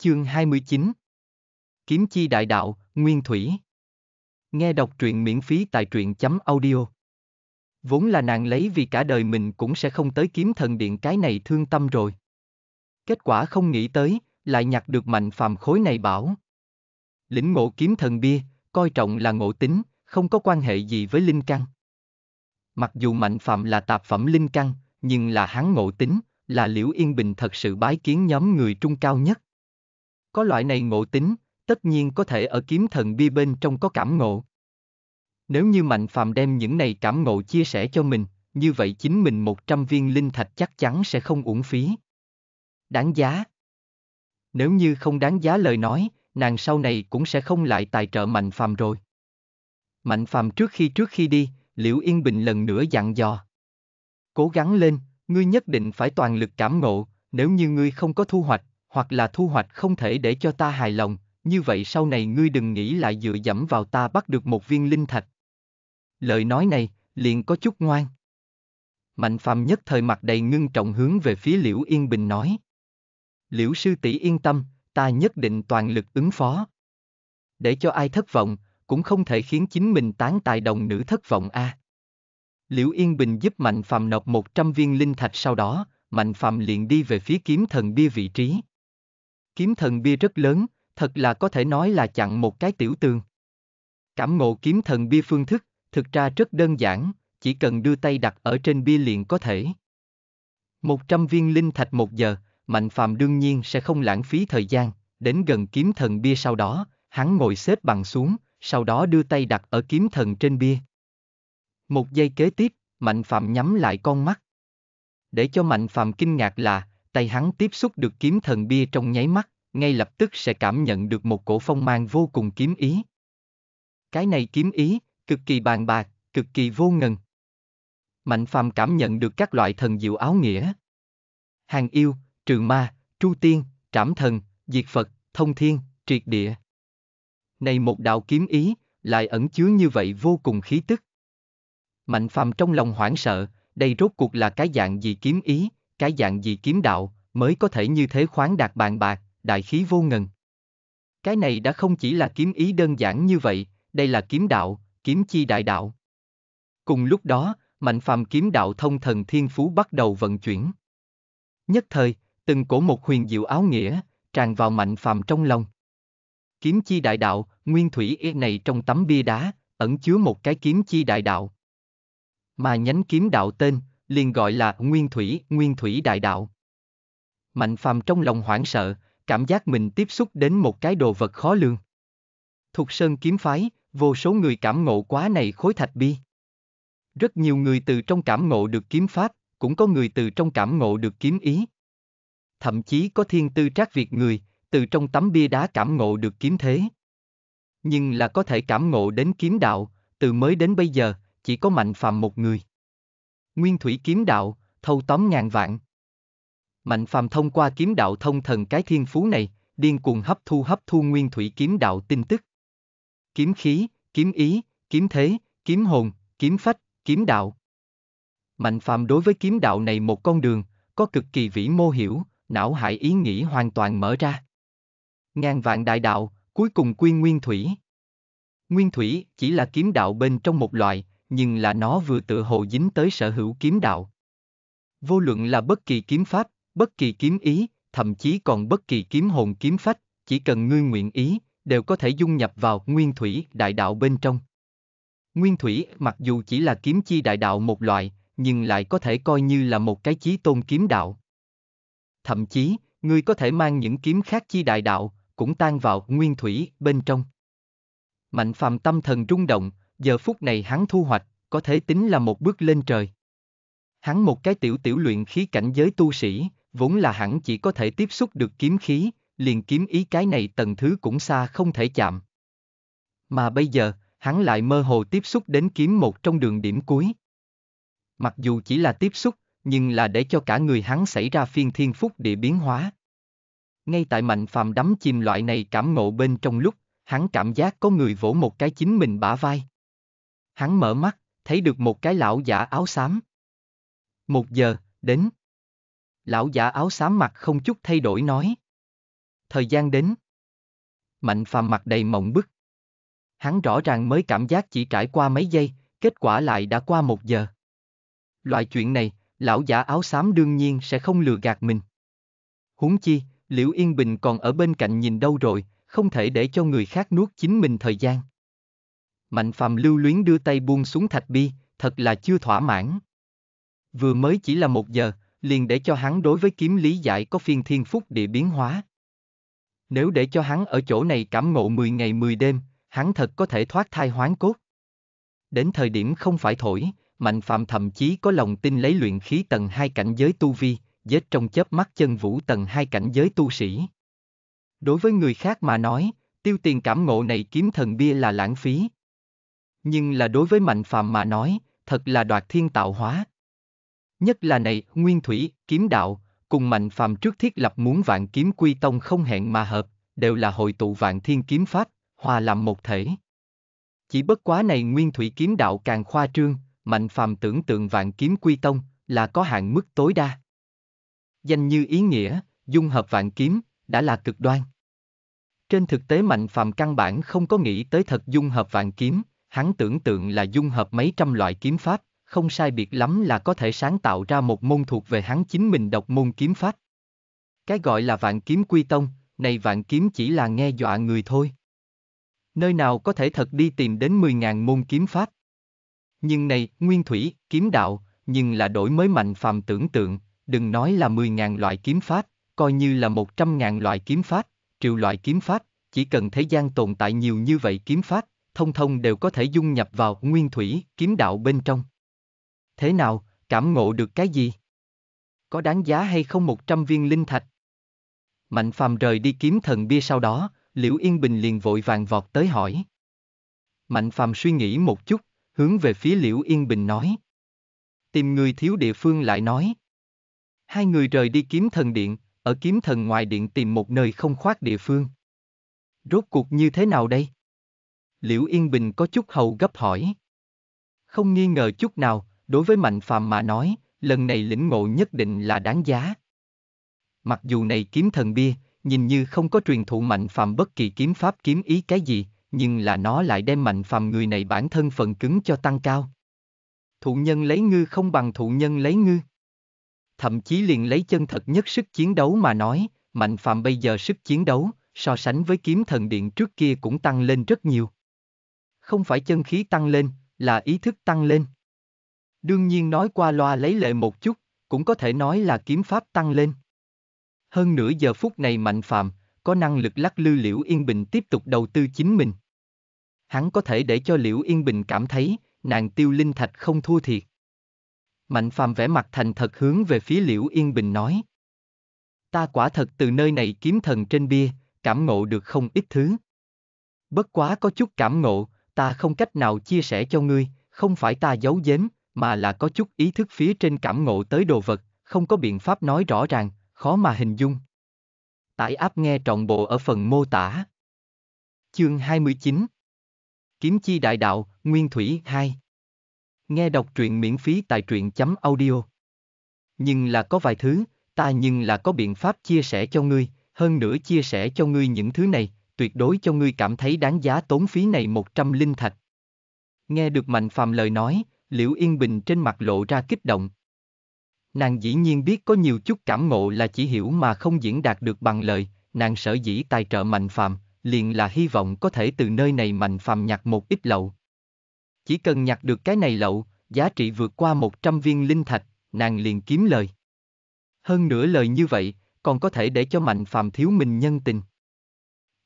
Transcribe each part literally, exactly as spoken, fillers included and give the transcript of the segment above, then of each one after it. Chương hai mươi chín Kiếm chi đại đạo, Nguyên Thủy. Nghe đọc truyện miễn phí tại truyện chấm audio. Vốn là nàng lấy vì cả đời mình cũng sẽ không tới Kiếm Thần Điện cái này thương tâm rồi. Kết quả không nghĩ tới, lại nhặt được Mạnh Phàm khối này bảo. Lĩnh ngộ Kiếm Thần Bia, coi trọng là ngộ tính, không có quan hệ gì với linh căn. Mặc dù Mạnh Phàm là tạp phẩm linh căn, nhưng là hắn ngộ tính, là Liễu Yên Bình thật sự bái kiến nhóm người trung cao nhất. Có loại này ngộ tính, tất nhiên có thể ở Kiếm Thần Bia bên trong có cảm ngộ. Nếu như Mạnh Phàm đem những này cảm ngộ chia sẻ cho mình, như vậy chính mình một trăm viên linh thạch chắc chắn sẽ không uổng phí. Đáng giá. Nếu như không đáng giá lời nói, nàng sau này cũng sẽ không lại tài trợ Mạnh Phàm rồi. Mạnh Phàm trước khi trước khi đi, Liễu Yên Bình lần nữa dặn dò. Cố gắng lên, ngươi nhất định phải toàn lực cảm ngộ, nếu như ngươi không có thu hoạch, hoặc là thu hoạch không thể để cho ta hài lòng, như vậy sau này ngươi đừng nghĩ lại dựa dẫm vào ta bắt được một viên linh thạch. Lời nói này, liền có chút ngoan. Mạnh Phàm nhất thời mặt đầy ngưng trọng hướng về phía Liễu Yên Bình nói. Liễu sư tỷ yên tâm, ta nhất định toàn lực ứng phó. Để cho ai thất vọng, cũng không thể khiến chính mình tán tài đồng nữ thất vọng a. À. Liễu Yên Bình giúp Mạnh Phàm nộp một trăm viên linh thạch, sau đó, Mạnh Phàm liền đi về phía Kiếm Thần Bia vị trí. Kiếm Thần Bia rất lớn, thật là có thể nói là chặn một cái tiểu tường. Cảm ngộ Kiếm Thần Bia phương thức, thực ra rất đơn giản, chỉ cần đưa tay đặt ở trên bia liền có thể. một trăm viên linh thạch một giờ, Mạnh Phàm đương nhiên sẽ không lãng phí thời gian, đến gần Kiếm Thần Bia sau đó, hắn ngồi xếp bằng xuống, sau đó đưa tay đặt ở Kiếm Thần trên bia. Một giây kế tiếp, Mạnh Phàm nhắm lại con mắt. Để cho Mạnh Phàm kinh ngạc là, tay hắn tiếp xúc được Kiếm Thần Bia trong nháy mắt, ngay lập tức sẽ cảm nhận được một cổ phong mang vô cùng kiếm ý. Cái này kiếm ý, cực kỳ bàn bạc, cực kỳ vô ngần. Mạnh Phàm cảm nhận được các loại thần diệu áo nghĩa. Hàng yêu, trừ ma, tru tiên, trảm thần, diệt Phật, thông thiên, triệt địa. Này một đạo kiếm ý, lại ẩn chứa như vậy vô cùng khí tức. Mạnh Phàm trong lòng hoảng sợ, đây rốt cuộc là cái dạng gì kiếm ý, cái dạng gì kiếm đạo, mới có thể như thế khoáng đạt bàn bạc, đại khí vô ngần. Cái này đã không chỉ là kiếm ý đơn giản như vậy, đây là kiếm đạo, kiếm chi đại đạo. Cùng lúc đó, Mạnh Phàm kiếm đạo thông thần thiên phú bắt đầu vận chuyển. Nhất thời, từng cổ một huyền diệu áo nghĩa, tràn vào Mạnh Phàm trong lòng. Kiếm chi đại đạo, nguyên thủy ý này trong tấm bia đá, ẩn chứa một cái kiếm chi đại đạo. Mà nhánh kiếm đạo tên, liền gọi là Nguyên Thủy, Nguyên Thủy Đại Đạo. Mạnh Phàm trong lòng hoảng sợ, cảm giác mình tiếp xúc đến một cái đồ vật khó lường. Thục Sơn Kiếm Phái, vô số người cảm ngộ quá này khối thạch bi. Rất nhiều người từ trong cảm ngộ được kiếm pháp, cũng có người từ trong cảm ngộ được kiếm ý. Thậm chí có thiên tư trác việt người, từ trong tấm bia đá cảm ngộ được kiếm thế. Nhưng là có thể cảm ngộ đến kiếm đạo, từ mới đến bây giờ, chỉ có Mạnh Phàm một người. Nguyên thủy kiếm đạo, thâu tóm ngàn vạn. Mạnh Phàm thông qua kiếm đạo thông thần cái thiên phú này, điên cuồng hấp thu hấp thu nguyên thủy kiếm đạo tin tức. Kiếm khí, kiếm ý, kiếm thế, kiếm hồn, kiếm phách, kiếm đạo. Mạnh Phàm đối với kiếm đạo này một con đường, có cực kỳ vĩ mô hiểu, não hải ý nghĩ hoàn toàn mở ra. Ngàn vạn đại đạo, cuối cùng quy nguyên thủy. Nguyên thủy chỉ là kiếm đạo bên trong một loại, nhưng là nó vừa tựa hồ dính tới sở hữu kiếm đạo. Vô luận là bất kỳ kiếm pháp, bất kỳ kiếm ý, thậm chí còn bất kỳ kiếm hồn kiếm phách, chỉ cần ngươi nguyện ý, đều có thể dung nhập vào nguyên thủy đại đạo bên trong. Nguyên thủy mặc dù chỉ là kiếm chi đại đạo một loại, nhưng lại có thể coi như là một cái chí tôn kiếm đạo. Thậm chí, ngươi có thể mang những kiếm khác chi đại đạo, cũng tan vào nguyên thủy bên trong. Mạnh Phàm tâm thần rung động, giờ phút này hắn thu hoạch, có thể tính là một bước lên trời. Hắn một cái tiểu tiểu luyện khí cảnh giới tu sĩ, vốn là hắn chỉ có thể tiếp xúc được kiếm khí, liền kiếm ý cái này tầng thứ cũng xa không thể chạm. Mà bây giờ, hắn lại mơ hồ tiếp xúc đến kiếm một trong đường điểm cuối. Mặc dù chỉ là tiếp xúc, nhưng là để cho cả người hắn xảy ra phiên thiên phúc địa biến hóa. Ngay tại Mạnh Phàm đắm chìm loại này cảm ngộ bên trong lúc, hắn cảm giác có người vỗ một cái chính mình bả vai. Hắn mở mắt, thấy được một cái lão giả áo xám. Một giờ, đến. Lão giả áo xám mặt không chút thay đổi nói. thời gian đến. Mạnh Phàm mặt đầy mộng bức. Hắn rõ ràng mới cảm giác chỉ trải qua mấy giây, kết quả lại đã qua một giờ. Loại chuyện này, lão giả áo xám đương nhiên sẽ không lừa gạt mình. Huống chi, Liễu Yên Bình còn ở bên cạnh nhìn đâu rồi, không thể để cho người khác nuốt chính mình thời gian. Mạnh Phàm lưu luyến đưa tay buông xuống thạch bia, thật là chưa thỏa mãn. Vừa mới chỉ là một giờ, liền để cho hắn đối với kiếm lý giải có phiên thiên phúc địa biến hóa. Nếu để cho hắn ở chỗ này cảm ngộ mười ngày mười đêm, hắn thật có thể thoát thai hoán cốt. Đến thời điểm không phải thổi, Mạnh Phàm thậm chí có lòng tin lấy luyện khí tầng hai cảnh giới tu vi, giết trong chớp mắt chân vũ tầng hai cảnh giới tu sĩ. Đối với người khác mà nói, tiêu tiền cảm ngộ này kiếm thần bia là lãng phí. Nhưng là đối với Mạnh Phàm mà nói, thật là đoạt thiên tạo hóa. Nhất là này, Nguyên Thủy, Kiếm Đạo, cùng Mạnh Phàm trước thiết lập muốn vạn kiếm quy tông không hẹn mà hợp, đều là hội tụ vạn thiên kiếm pháp, hòa làm một thể. Chỉ bất quá này Nguyên Thủy Kiếm Đạo càng khoa trương, Mạnh Phàm tưởng tượng vạn kiếm quy tông là có hạn mức tối đa. Danh như ý nghĩa, dung hợp vạn kiếm, đã là cực đoan. Trên thực tế Mạnh Phàm căn bản không có nghĩ tới thật dung hợp vạn kiếm, hắn tưởng tượng là dung hợp mấy trăm loại kiếm pháp, không sai biệt lắm là có thể sáng tạo ra một môn thuộc về hắn chính mình độc môn kiếm pháp. Cái gọi là vạn kiếm quy tông, này vạn kiếm chỉ là nghe dọa người thôi. Nơi nào có thể thật đi tìm đến mười ngàn môn kiếm pháp. Nhưng này, Nguyên Thủy, Kiếm Đạo, nhưng là đổi mới Mạnh Phàm tưởng tượng, đừng nói là mười ngàn loại kiếm pháp, coi như là một trăm ngàn loại kiếm pháp, triệu loại kiếm pháp, chỉ cần thế gian tồn tại nhiều như vậy kiếm pháp, thông thông đều có thể dung nhập vào Nguyên Thủy, Kiếm Đạo bên trong. Thế nào, cảm ngộ được cái gì? Có đáng giá hay không một trăm viên linh thạch? Mạnh Phàm rời đi kiếm thần bia sau đó, Liễu Yên Bình liền vội vàng vọt tới hỏi. Mạnh Phàm suy nghĩ một chút, hướng về phía Liễu Yên Bình nói. Tìm người thiếu địa phương lại nói. Hai người rời đi kiếm thần điện, ở kiếm thần ngoài điện tìm một nơi không khoác địa phương. Rốt cuộc như thế nào đây? Liễu Yên Bình có chút hầu gấp hỏi. Không nghi ngờ chút nào, đối với Mạnh Phàm mà nói, lần này lĩnh ngộ nhất định là đáng giá. Mặc dù này kiếm thần bia, nhìn như không có truyền thụ Mạnh Phàm bất kỳ kiếm pháp kiếm ý cái gì, nhưng là nó lại đem Mạnh Phàm người này bản thân phần cứng cho tăng cao. Thụ nhân lấy ngư không bằng thụ nhân lấy ngư. Thậm chí liền lấy chân thật nhất sức chiến đấu mà nói, Mạnh Phàm bây giờ sức chiến đấu, so sánh với kiếm thần điện trước kia cũng tăng lên rất nhiều. Không phải chân khí tăng lên, là ý thức tăng lên. Đương nhiên nói qua loa lấy lệ một chút, cũng có thể nói là kiếm pháp tăng lên. Hơn nửa giờ phút này Mạnh Phàm có năng lực lắc lư Liễu Yên Bình tiếp tục đầu tư chính mình. Hắn có thể để cho Liễu Yên Bình cảm thấy, nàng tiêu linh thạch không thua thiệt. Mạnh Phàm vẻ mặt thành thật hướng về phía Liễu Yên Bình nói. Ta quả thật từ nơi này kiếm thần trên bia, cảm ngộ được không ít thứ. Bất quá có chút cảm ngộ, ta không cách nào chia sẻ cho ngươi, không phải ta giấu giếm, mà là có chút ý thức phía trên cảm ngộ tới đồ vật, không có biện pháp nói rõ ràng, khó mà hình dung. Tải áp nghe trọn bộ ở phần mô tả. Chương hai mươi chín Kiếm chi đại đạo, Nguyên Thủy hai. Nghe đọc truyện miễn phí tại truyện chấm audio. Nhưng là có vài thứ, ta nhưng là có biện pháp chia sẻ cho ngươi, hơn nữa chia sẻ cho ngươi những thứ này, tuyệt đối cho ngươi cảm thấy đáng giá tốn phí này một trăm linh thạch. Nghe được Mạnh Phàm lời nói, Liễu Yên Bình trên mặt lộ ra kích động. Nàng dĩ nhiên biết có nhiều chút cảm ngộ là chỉ hiểu mà không diễn đạt được bằng lời, nàng sở dĩ tài trợ Mạnh Phàm, liền là hy vọng có thể từ nơi này Mạnh Phàm nhặt một ít lậu. Chỉ cần nhặt được cái này lậu, giá trị vượt qua một trăm viên linh thạch, nàng liền kiếm lời. Hơn nữa lời như vậy, còn có thể để cho Mạnh Phàm thiếu mình nhân tình.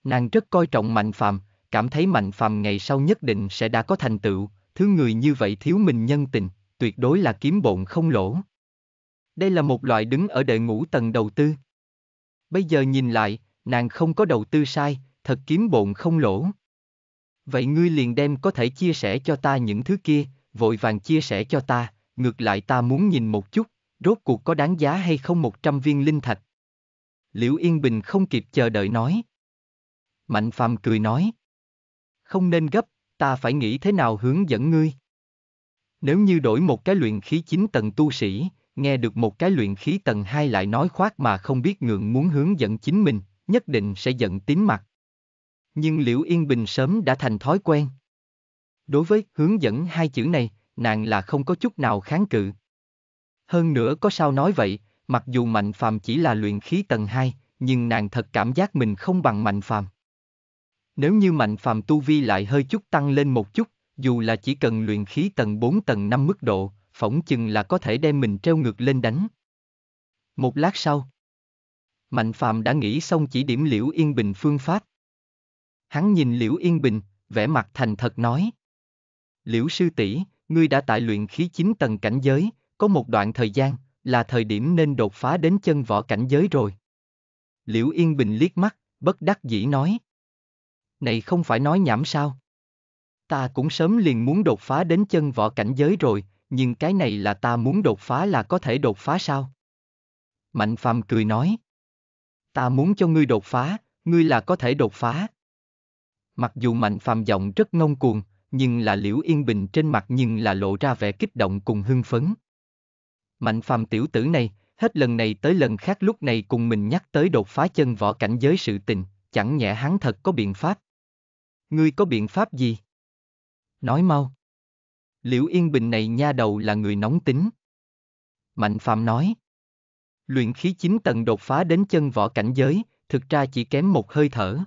Nàng rất coi trọng Mạnh Phàm, cảm thấy Mạnh Phàm ngày sau nhất định sẽ đã có thành tựu, thứ người như vậy thiếu mình nhân tình, tuyệt đối là kiếm bộn không lỗ. Đây là một loại đứng ở đệ ngũ tầng đầu tư. Bây giờ nhìn lại, nàng không có đầu tư sai, thật kiếm bộn không lỗ. Vậy ngươi liền đem có thể chia sẻ cho ta những thứ kia, vội vàng chia sẻ cho ta, ngược lại ta muốn nhìn một chút, rốt cuộc có đáng giá hay không một trăm viên linh thạch. Liễu Yên Bình không kịp chờ đợi nói. Mạnh Phàm cười nói. Không nên gấp, ta phải nghĩ thế nào hướng dẫn ngươi. Nếu như đổi một cái luyện khí chín tầng tu sĩ, nghe được một cái luyện khí tầng hai lại nói khoác mà không biết ngượng muốn hướng dẫn chính mình, nhất định sẽ giận tím mặt. Nhưng Liễu Yên Bình sớm đã thành thói quen. Đối với hướng dẫn hai chữ này, nàng là không có chút nào kháng cự. Hơn nữa có sao nói vậy, mặc dù Mạnh Phàm chỉ là luyện khí tầng hai, nhưng nàng thật cảm giác mình không bằng Mạnh Phàm. Nếu như Mạnh Phàm tu vi lại hơi chút tăng lên một chút, dù là chỉ cần luyện khí tầng bốn tầng năm mức độ, phỏng chừng là có thể đem mình treo ngược lên đánh. Một lát sau, Mạnh Phàm đã nghĩ xong chỉ điểm Liễu Yên Bình phương pháp. Hắn nhìn Liễu Yên Bình, vẻ mặt thành thật nói: Liễu sư tỷ, ngươi đã tại luyện khí chín tầng cảnh giới, có một đoạn thời gian, là thời điểm nên đột phá đến chân võ cảnh giới rồi. Liễu Yên Bình liếc mắt, bất đắc dĩ nói: Này không phải nói nhảm sao? Ta cũng sớm liền muốn đột phá đến chân võ cảnh giới rồi, nhưng cái này là ta muốn đột phá là có thể đột phá sao? Mạnh Phàm cười nói: Ta muốn cho ngươi đột phá, ngươi là có thể đột phá. Mặc dù Mạnh Phàm giọng rất ngông cuồng, nhưng là Liễu Yên Bình trên mặt nhưng là lộ ra vẻ kích động cùng hưng phấn. Mạnh Phàm tiểu tử này, hết lần này tới lần khác lúc này cùng mình nhắc tới đột phá chân võ cảnh giới sự tình, chẳng nhẽ hắn thật có biện pháp. Ngươi có biện pháp gì? Nói mau. Liễu Yên Bình này nha đầu là người nóng tính. Mạnh Phàm nói: Luyện khí chín tầng đột phá đến chân võ cảnh giới, thực ra chỉ kém một hơi thở.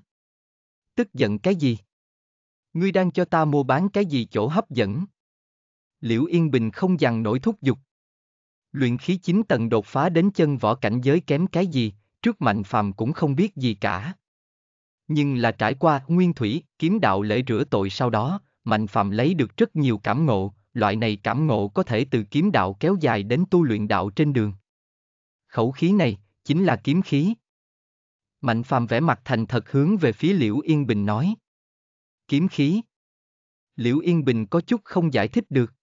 Tức giận cái gì? Ngươi đang cho ta mua bán cái gì chỗ hấp dẫn? Liễu Yên Bình không dằn nổi thúc giục. Luyện khí chín tầng đột phá đến chân võ cảnh giới kém cái gì, trước Mạnh Phàm cũng không biết gì cả. Nhưng là trải qua Nguyên Thủy, Kiếm Đạo lễ rửa tội sau đó, Mạnh Phàm lấy được rất nhiều cảm ngộ, loại này cảm ngộ có thể từ kiếm đạo kéo dài đến tu luyện đạo trên đường. Khẩu khí này, chính là kiếm khí. Mạnh Phàm vẻ mặt thành thật hướng về phía Liễu Yên Bình nói: Kiếm khí. Liễu Yên Bình có chút không giải thích được.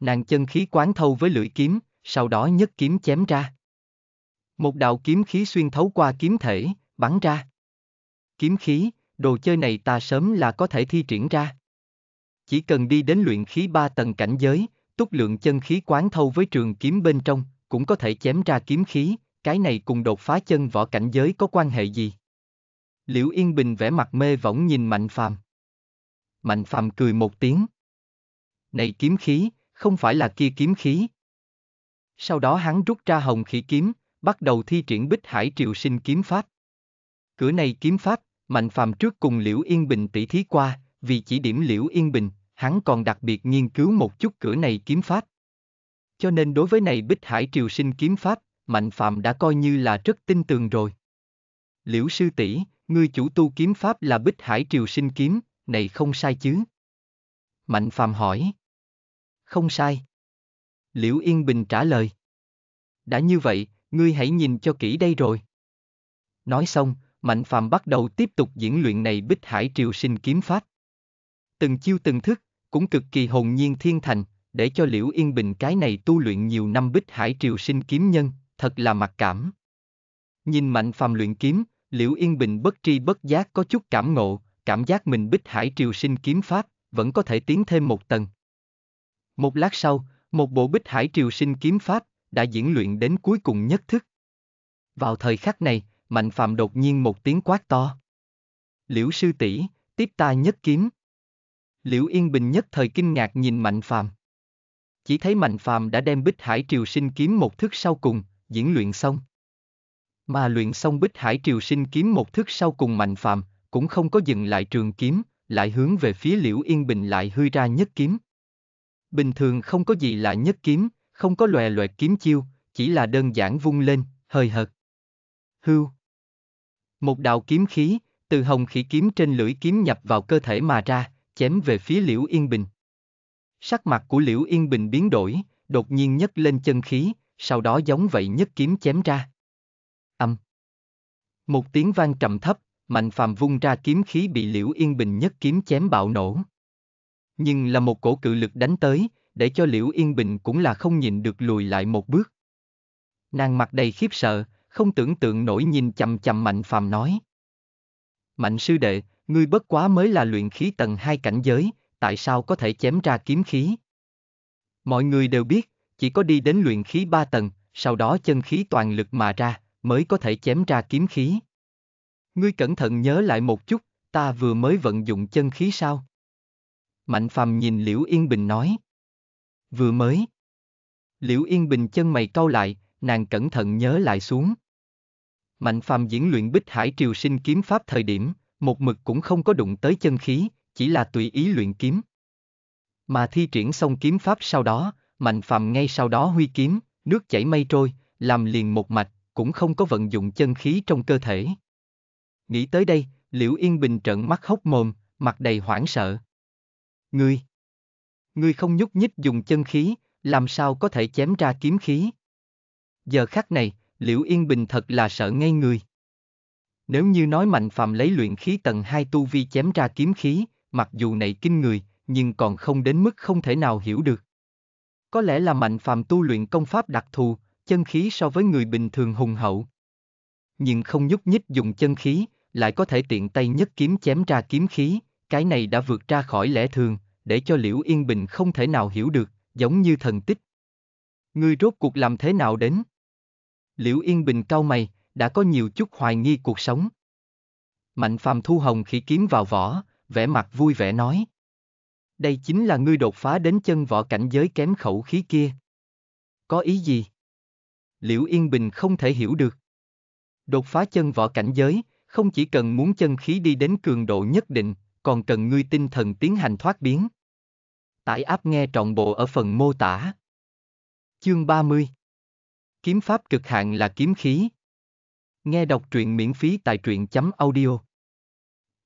Nàng chân khí quán thâu với lưỡi kiếm, sau đó nhất kiếm chém ra. Một đạo kiếm khí xuyên thấu qua kiếm thể, bắn ra. Kiếm khí, đồ chơi này ta sớm là có thể thi triển ra. Chỉ cần đi đến luyện khí ba tầng cảnh giới, túc lượng chân khí quán thâu với trường kiếm bên trong, cũng có thể chém ra kiếm khí, cái này cùng đột phá chân võ cảnh giới có quan hệ gì? Liễu Yên Bình vẻ mặt mê võng nhìn Mạnh Phàm. Mạnh Phàm cười một tiếng. Này kiếm khí, không phải là kia kiếm khí. Sau đó hắn rút ra Hồng Khỉ kiếm, bắt đầu thi triển Bích Hải Triều Sinh kiếm pháp. Cửa này kiếm pháp, Mạnh Phàm trước cùng Liễu Yên Bình tỉ thí qua, vì chỉ điểm Liễu Yên Bình, hắn còn đặc biệt nghiên cứu một chút cửa này kiếm pháp. Cho nên đối với này Bích Hải Triều Sinh kiếm pháp, Mạnh Phàm đã coi như là rất tin tưởng rồi. Liễu sư tỷ, ngươi chủ tu kiếm pháp là Bích Hải Triều Sinh kiếm, này không sai chứ? Mạnh Phàm hỏi. Không sai. Liễu Yên Bình trả lời. Đã như vậy, ngươi hãy nhìn cho kỹ đây rồi. Nói xong, Mạnh Phàm bắt đầu tiếp tục diễn luyện này Bích Hải Triều Sinh kiếm pháp. Từng chiêu từng thức, cũng cực kỳ hồn nhiên thiên thành, để cho Liễu Yên Bình cái này tu luyện nhiều năm Bích Hải Triều Sinh kiếm nhân, thật là mặc cảm. Nhìn Mạnh Phàm luyện kiếm, Liễu Yên Bình bất tri bất giác có chút cảm ngộ, cảm giác mình Bích Hải Triều Sinh kiếm pháp vẫn có thể tiến thêm một tầng. Một lát sau, một bộ Bích Hải Triều Sinh kiếm pháp đã diễn luyện đến cuối cùng nhất thức. Vào thời khắc này, Mạnh Phàm đột nhiên một tiếng quát to. Liễu sư tỷ, tiếp ta nhất kiếm. Liễu Yên Bình nhất thời kinh ngạc nhìn Mạnh Phàm. Chỉ thấy Mạnh Phàm đã đem Bích Hải Triều Sinh kiếm một thức sau cùng diễn luyện xong. Mà luyện xong Bích Hải Triều Sinh kiếm một thức sau cùng, Mạnh Phàm cũng không có dừng lại trường kiếm, lại hướng về phía Liễu Yên Bình lại hư ra nhất kiếm. Bình thường không có gì là nhất kiếm, không có lòe loẹt kiếm chiêu, chỉ là đơn giản vung lên, hơi hợt. Hưu. Một đạo kiếm khí, từ Hồng Khỉ kiếm trên lưỡi kiếm nhập vào cơ thể mà ra, chém về phía Liễu Yên Bình. Sắc mặt của Liễu Yên Bình biến đổi, đột nhiên nhấc lên chân khí, sau đó giống vậy nhất kiếm chém ra. Âm. Một tiếng vang trầm thấp, Mạnh Phàm vung ra kiếm khí bị Liễu Yên Bình nhất kiếm chém bạo nổ. Nhưng là một cổ cự lực đánh tới, để cho Liễu Yên Bình cũng là không nhịn được lùi lại một bước. Nàng mặt đầy khiếp sợ, không tưởng tượng nổi nhìn chằm chằm Mạnh Phàm nói. Mạnh sư đệ, ngươi bất quá mới là luyện khí tầng hai cảnh giới, tại sao có thể chém ra kiếm khí? Mọi người đều biết, chỉ có đi đến luyện khí ba tầng, sau đó chân khí toàn lực mà ra, mới có thể chém ra kiếm khí. Ngươi cẩn thận nhớ lại một chút, ta vừa mới vận dụng chân khí sao? Mạnh Phàm nhìn Liễu Yên Bình nói. Vừa mới. Liễu Yên Bình chân mày cau lại, nàng cẩn thận nhớ lại xuống. Mạnh Phàm diễn luyện Bích Hải Triều Sinh kiếm pháp thời điểm, một mực cũng không có đụng tới chân khí, chỉ là tùy ý luyện kiếm. Mà thi triển xong kiếm pháp sau đó, Mạnh Phàm ngay sau đó huy kiếm, nước chảy mây trôi, làm liền một mạch, cũng không có vận dụng chân khí trong cơ thể. Nghĩ tới đây, Liễu Yên Bình trợn mắt hốc mồm, mặt đầy hoảng sợ. Ngươi, ngươi không nhúc nhích dùng chân khí, làm sao có thể chém ra kiếm khí? Giờ khắc này, Liễu Yên Bình thật là sợ ngây người. Nếu như nói Mạnh Phàm lấy luyện khí tầng hai tu vi chém ra kiếm khí, mặc dù này kinh người, nhưng còn không đến mức không thể nào hiểu được. Có lẽ là Mạnh Phàm tu luyện công pháp đặc thù, chân khí so với người bình thường hùng hậu. Nhưng không nhúc nhích dùng chân khí, lại có thể tiện tay nhất kiếm chém ra kiếm khí, cái này đã vượt ra khỏi lẽ thường, để cho Liễu Yên Bình không thể nào hiểu được, giống như thần tích. Ngươi rốt cuộc làm thế nào đến? Liễu Yên Bình cau mày, đã có nhiều chút hoài nghi cuộc sống. Mạnh Phàm thu Hồng Khỉ kiếm vào vỏ, vẻ mặt vui vẻ nói. Đây chính là ngươi đột phá đến chân võ cảnh giới kém khẩu khí kia. Có ý gì? Liễu Yên Bình không thể hiểu được. Đột phá chân võ cảnh giới, không chỉ cần muốn chân khí đi đến cường độ nhất định, còn cần ngươi tinh thần tiến hành thoát biến. Tải app nghe trọn bộ ở phần mô tả. Chương ba mươi. Kiếm pháp cực hạn là kiếm khí. Nghe đọc truyện miễn phí tại truyện chấm audio.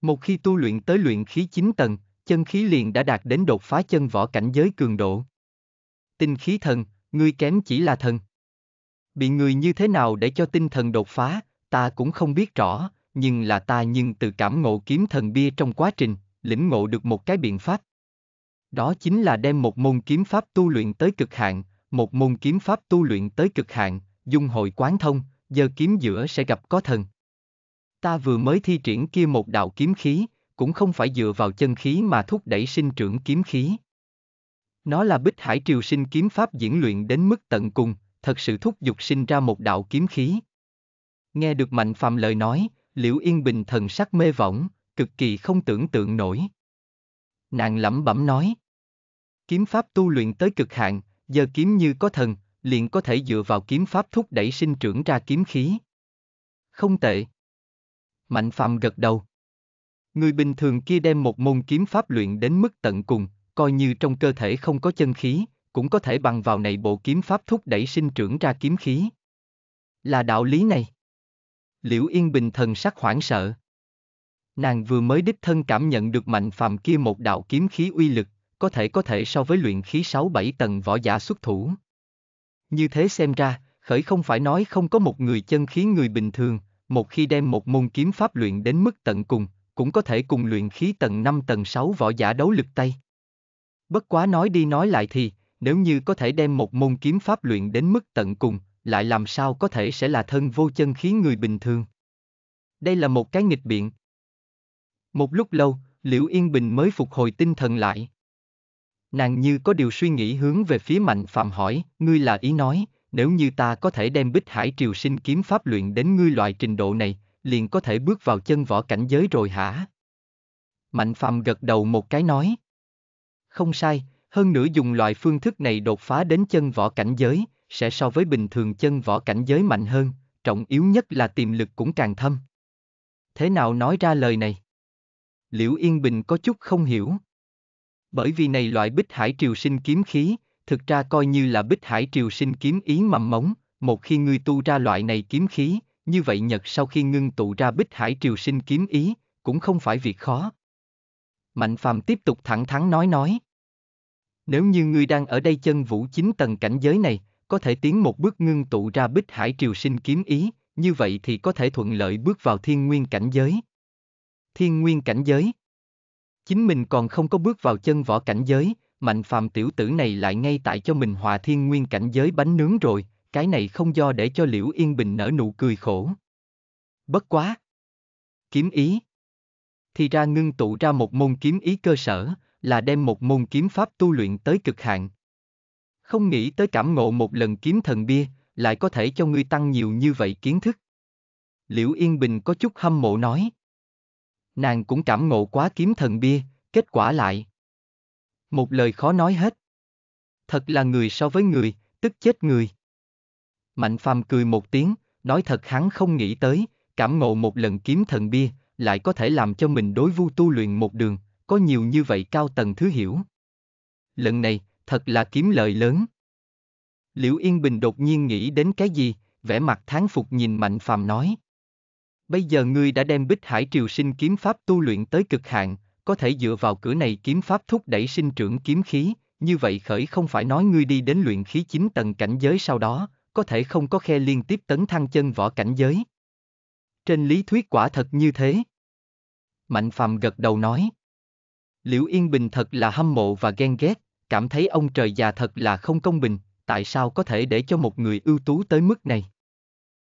Một khi tu luyện tới luyện khí chín tầng, chân khí liền đã đạt đến đột phá chân võ cảnh giới cường độ. Tinh khí thần, ngươi kém chỉ là thần. Bị người như thế nào để cho tinh thần đột phá, ta cũng không biết rõ, nhưng là ta nhưng từ cảm ngộ kiếm thần bia trong quá trình, lĩnh ngộ được một cái biện pháp. Đó chính là đem một môn kiếm pháp tu luyện tới cực hạn, một môn kiếm pháp tu luyện tới cực hạn, dung hội quán thông, giờ kiếm giữa sẽ gặp có thần. Ta vừa mới thi triển kia một đạo kiếm khí, cũng không phải dựa vào chân khí mà thúc đẩy sinh trưởng kiếm khí. Nó là Bích Hải Triều Sinh kiếm pháp diễn luyện đến mức tận cùng, thật sự thúc giục sinh ra một đạo kiếm khí. Nghe được Mạnh Phàm lời nói, Liễu Yên Bình thần sắc mê võng, cực kỳ không tưởng tượng nổi. Nàng lẩm bẩm nói. Kiếm pháp tu luyện tới cực hạn, giờ kiếm như có thần, liền có thể dựa vào kiếm pháp thúc đẩy sinh trưởng ra kiếm khí. Không tệ. Mạnh Phàm gật đầu. Người bình thường kia đem một môn kiếm pháp luyện đến mức tận cùng, coi như trong cơ thể không có chân khí, cũng có thể bằng vào này bộ kiếm pháp thúc đẩy sinh trưởng ra kiếm khí. Là đạo lý này. Liễu Yên Bình thần sắc hoảng sợ. Nàng vừa mới đích thân cảm nhận được Mạnh Phàm kia một đạo kiếm khí uy lực, có thể có thể so với luyện khí sáu bảy tầng võ giả xuất thủ. Như thế xem ra, khởi không phải nói không có một người chân khí người bình thường, một khi đem một môn kiếm pháp luyện đến mức tận cùng, cũng có thể cùng luyện khí tầng năm tầng sáu võ giả đấu lực tay. Bất quá nói đi nói lại thì, nếu như có thể đem một môn kiếm pháp luyện đến mức tận cùng, lại làm sao có thể sẽ là thân vô chân khí người bình thường. Đây là một cái nghịch biện. Một lúc lâu, Liễu Yên Bình mới phục hồi tinh thần lại. Nàng như có điều suy nghĩ hướng về phía Mạnh Phàm hỏi, ngươi là ý nói, nếu như ta có thể đem Bích Hải Triều Sinh kiếm pháp luyện đến ngươi loại trình độ này, liền có thể bước vào chân võ cảnh giới rồi hả? Mạnh Phàm gật đầu một cái nói. Không sai, hơn nữa dùng loại phương thức này đột phá đến chân võ cảnh giới, sẽ so với bình thường chân võ cảnh giới mạnh hơn, trọng yếu nhất là tiềm lực cũng càng thâm. Thế nào nói ra lời này? Liễu Yên Bình có chút không hiểu. Bởi vì này loại Bích Hải Triều Sinh kiếm khí, thực ra coi như là Bích Hải Triều Sinh kiếm ý mầm móng, một khi ngươi tu ra loại này kiếm khí, như vậy nhật sau khi ngưng tụ ra Bích Hải Triều Sinh kiếm ý, cũng không phải việc khó. Mạnh Phàm tiếp tục thẳng thắn nói nói. Nếu như ngươi đang ở đây chân vũ chín tầng cảnh giới này, có thể tiến một bước ngưng tụ ra Bích Hải Triều Sinh kiếm ý, như vậy thì có thể thuận lợi bước vào thiên nguyên cảnh giới. Thiên nguyên cảnh giới. Chính mình còn không có bước vào chân võ cảnh giới, Mạnh Phàm tiểu tử này lại ngay tại cho mình hòa thiên nguyên cảnh giới bánh nướng rồi, cái này không do để cho Liễu Yên Bình nở nụ cười khổ. Bất quá. Kiếm ý. Thì ra ngưng tụ ra một môn kiếm ý cơ sở, là đem một môn kiếm pháp tu luyện tới cực hạn. Không nghĩ tới cảm ngộ một lần kiếm thần bia, lại có thể cho ngươi tăng nhiều như vậy kiến thức. Liễu Yên Bình có chút hâm mộ nói. Nàng cũng cảm ngộ quá kiếm thần bia, kết quả lại. Một lời khó nói hết. Thật là người so với người, tức chết người. Mạnh Phàm cười một tiếng, nói thật hắn không nghĩ tới, cảm ngộ một lần kiếm thần bia, lại có thể làm cho mình đối vu tu luyện một đường, có nhiều như vậy cao tầng thứ hiểu. Lần này, thật là kiếm lợi lớn. Liễu Yên Bình đột nhiên nghĩ đến cái gì, vẻ mặt thán phục nhìn Mạnh Phàm nói. Bây giờ ngươi đã đem Bích Hải Triều Sinh kiếm pháp tu luyện tới cực hạn, có thể dựa vào cửa này kiếm pháp thúc đẩy sinh trưởng kiếm khí, như vậy khởi không phải nói ngươi đi đến luyện khí chín tầng cảnh giới sau đó, có thể không có khe liên tiếp tấn thăng chân võ cảnh giới. Trên lý thuyết quả thật như thế. Mạnh Phàm gật đầu nói. Liễu Yên Bình thật là hâm mộ và ghen ghét, cảm thấy ông trời già thật là không công bình, tại sao có thể để cho một người ưu tú tới mức này?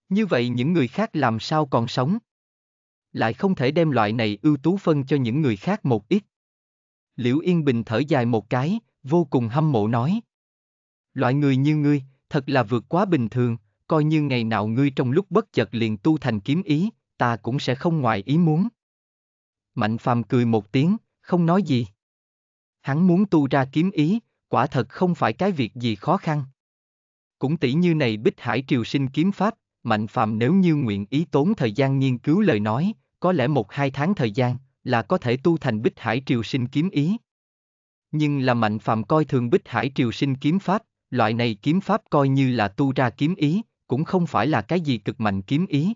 Như vậy những người khác làm sao còn sống? Lại không thể đem loại này ưu tú phân cho những người khác một ít. Liễu Yên Bình thở dài một cái, vô cùng hâm mộ nói. Loại người như ngươi, thật là vượt quá bình thường, coi như ngày nào ngươi trong lúc bất chợt liền tu thành kiếm ý, ta cũng sẽ không ngoài ý muốn. Mạnh Phàm cười một tiếng, không nói gì. Hắn muốn tu ra kiếm ý, quả thật không phải cái việc gì khó khăn. Cũng tỷ như này Bích Hải Triều Sinh kiếm pháp, Mạnh Phàm nếu như nguyện ý tốn thời gian nghiên cứu lời nói, có lẽ một hai tháng thời gian là có thể tu thành Bích Hải Triều Sinh kiếm ý. Nhưng là Mạnh Phàm coi thường Bích Hải Triều Sinh kiếm pháp, loại này kiếm pháp coi như là tu ra kiếm ý, cũng không phải là cái gì cực mạnh kiếm ý.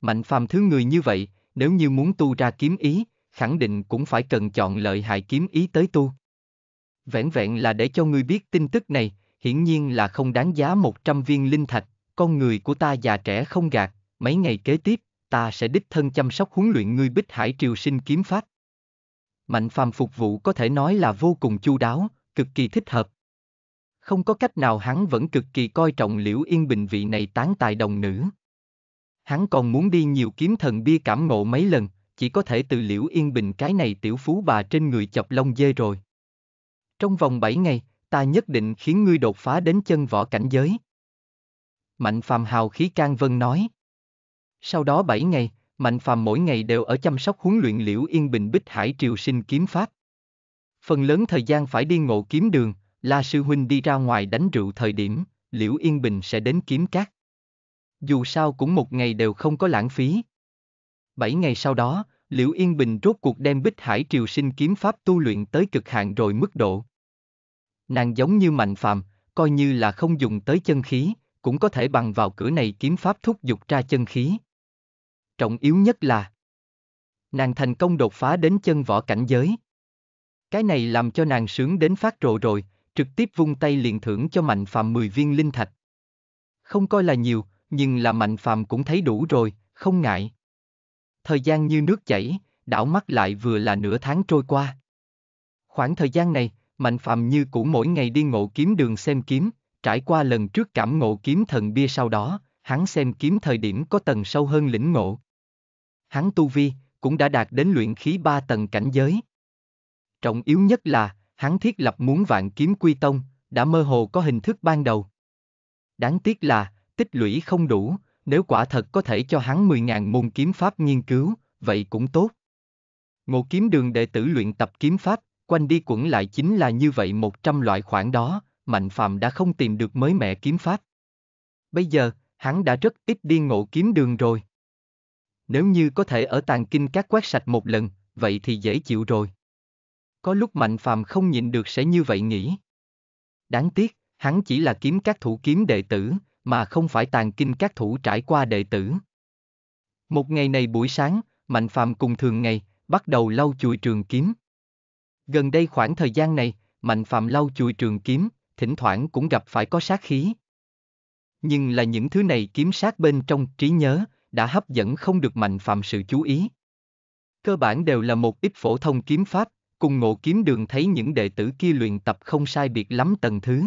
Mạnh Phàm thứ người như vậy, nếu như muốn tu ra kiếm ý, khẳng định cũng phải cần chọn lợi hại kiếm ý tới tu. Vẹn vẹn là để cho ngươi biết tin tức này, hiển nhiên là không đáng giá một trăm viên linh thạch, con người của ta già trẻ không gạt, mấy ngày kế tiếp, ta sẽ đích thân chăm sóc huấn luyện ngươi Bích Hải Triều Sinh kiếm pháp. Mạnh Phàm phục vụ có thể nói là vô cùng chu đáo, cực kỳ thích hợp. Không có cách nào hắn vẫn cực kỳ coi trọng Liễu Yên Bình vị này tán tài đồng nữ. Hắn còn muốn đi nhiều kiếm thần bia cảm ngộ mấy lần, chỉ có thể từ Liễu Yên Bình cái này tiểu phú bà trên người chọc lông dê rồi. Trong vòng bảy ngày, ta nhất định khiến ngươi đột phá đến chân võ cảnh giới. Mạnh Phàm hào khí can vân nói. Sau đó bảy ngày, Mạnh Phàm mỗi ngày đều ở chăm sóc huấn luyện Liễu Yên Bình Bích Hải Triều Sinh kiếm pháp. Phần lớn thời gian phải đi ngộ kiếm đường, La Sư Huynh đi ra ngoài đánh rượu thời điểm, Liễu Yên Bình sẽ đến kiếm các. Dù sao cũng một ngày đều không có lãng phí. Bảy ngày sau đó, Liễu Yên Bình rốt cuộc đem Bích Hải Triều Sinh kiếm pháp tu luyện tới cực hạn rồi mức độ. Nàng giống như Mạnh Phàm, coi như là không dùng tới chân khí, cũng có thể bằng vào cửa này kiếm pháp thúc giục ra chân khí. Trọng yếu nhất là nàng thành công đột phá đến chân võ cảnh giới. Cái này làm cho nàng sướng đến phát rộ rồi, trực tiếp vung tay liền thưởng cho Mạnh Phàm mười viên linh thạch. Không coi là nhiều, nhưng là Mạnh Phàm cũng thấy đủ rồi, không ngại. Thời gian như nước chảy, đảo mắt lại vừa là nửa tháng trôi qua. Khoảng thời gian này, Mạnh Phàm như cũ mỗi ngày đi ngộ kiếm đường xem kiếm, trải qua lần trước cảm ngộ kiếm thần bia sau đó, hắn xem kiếm thời điểm có tầng sâu hơn lĩnh ngộ. Hắn tu vi cũng đã đạt đến luyện khí ba tầng cảnh giới. Trọng yếu nhất là, hắn thiết lập muốn vạn kiếm quy tông, đã mơ hồ có hình thức ban đầu. Đáng tiếc là, tích lũy không đủ, nếu quả thật có thể cho hắn mười nghìn môn kiếm pháp nghiên cứu, vậy cũng tốt. Ngộ kiếm đường đệ tử luyện tập kiếm pháp, quanh đi quẩn lại chính là như vậy một trăm loại khoản đó, Mạnh Phàm đã không tìm được mới mẻ kiếm pháp. Bây giờ, hắn đã rất ít đi ngộ kiếm đường rồi. Nếu như có thể ở Tàng Kinh Các quét sạch một lần, vậy thì dễ chịu rồi. Có lúc Mạnh Phàm không nhịn được sẽ như vậy nghĩ. Đáng tiếc, hắn chỉ là kiếm các thủ kiếm đệ tử, mà không phải Tàng Kinh Các thủ trải qua đệ tử. Một ngày này buổi sáng, Mạnh Phàm cùng thường ngày, bắt đầu lau chùi trường kiếm. Gần đây khoảng thời gian này, Mạnh Phàm lau chùi trường kiếm, thỉnh thoảng cũng gặp phải có sát khí. Nhưng là những thứ này kiếm sát bên trong trí nhớ, đã hấp dẫn không được Mạnh Phàm sự chú ý. Cơ bản đều là một ít phổ thông kiếm pháp, cùng ngộ kiếm đường thấy những đệ tử kia luyện tập không sai biệt lắm tầng thứ.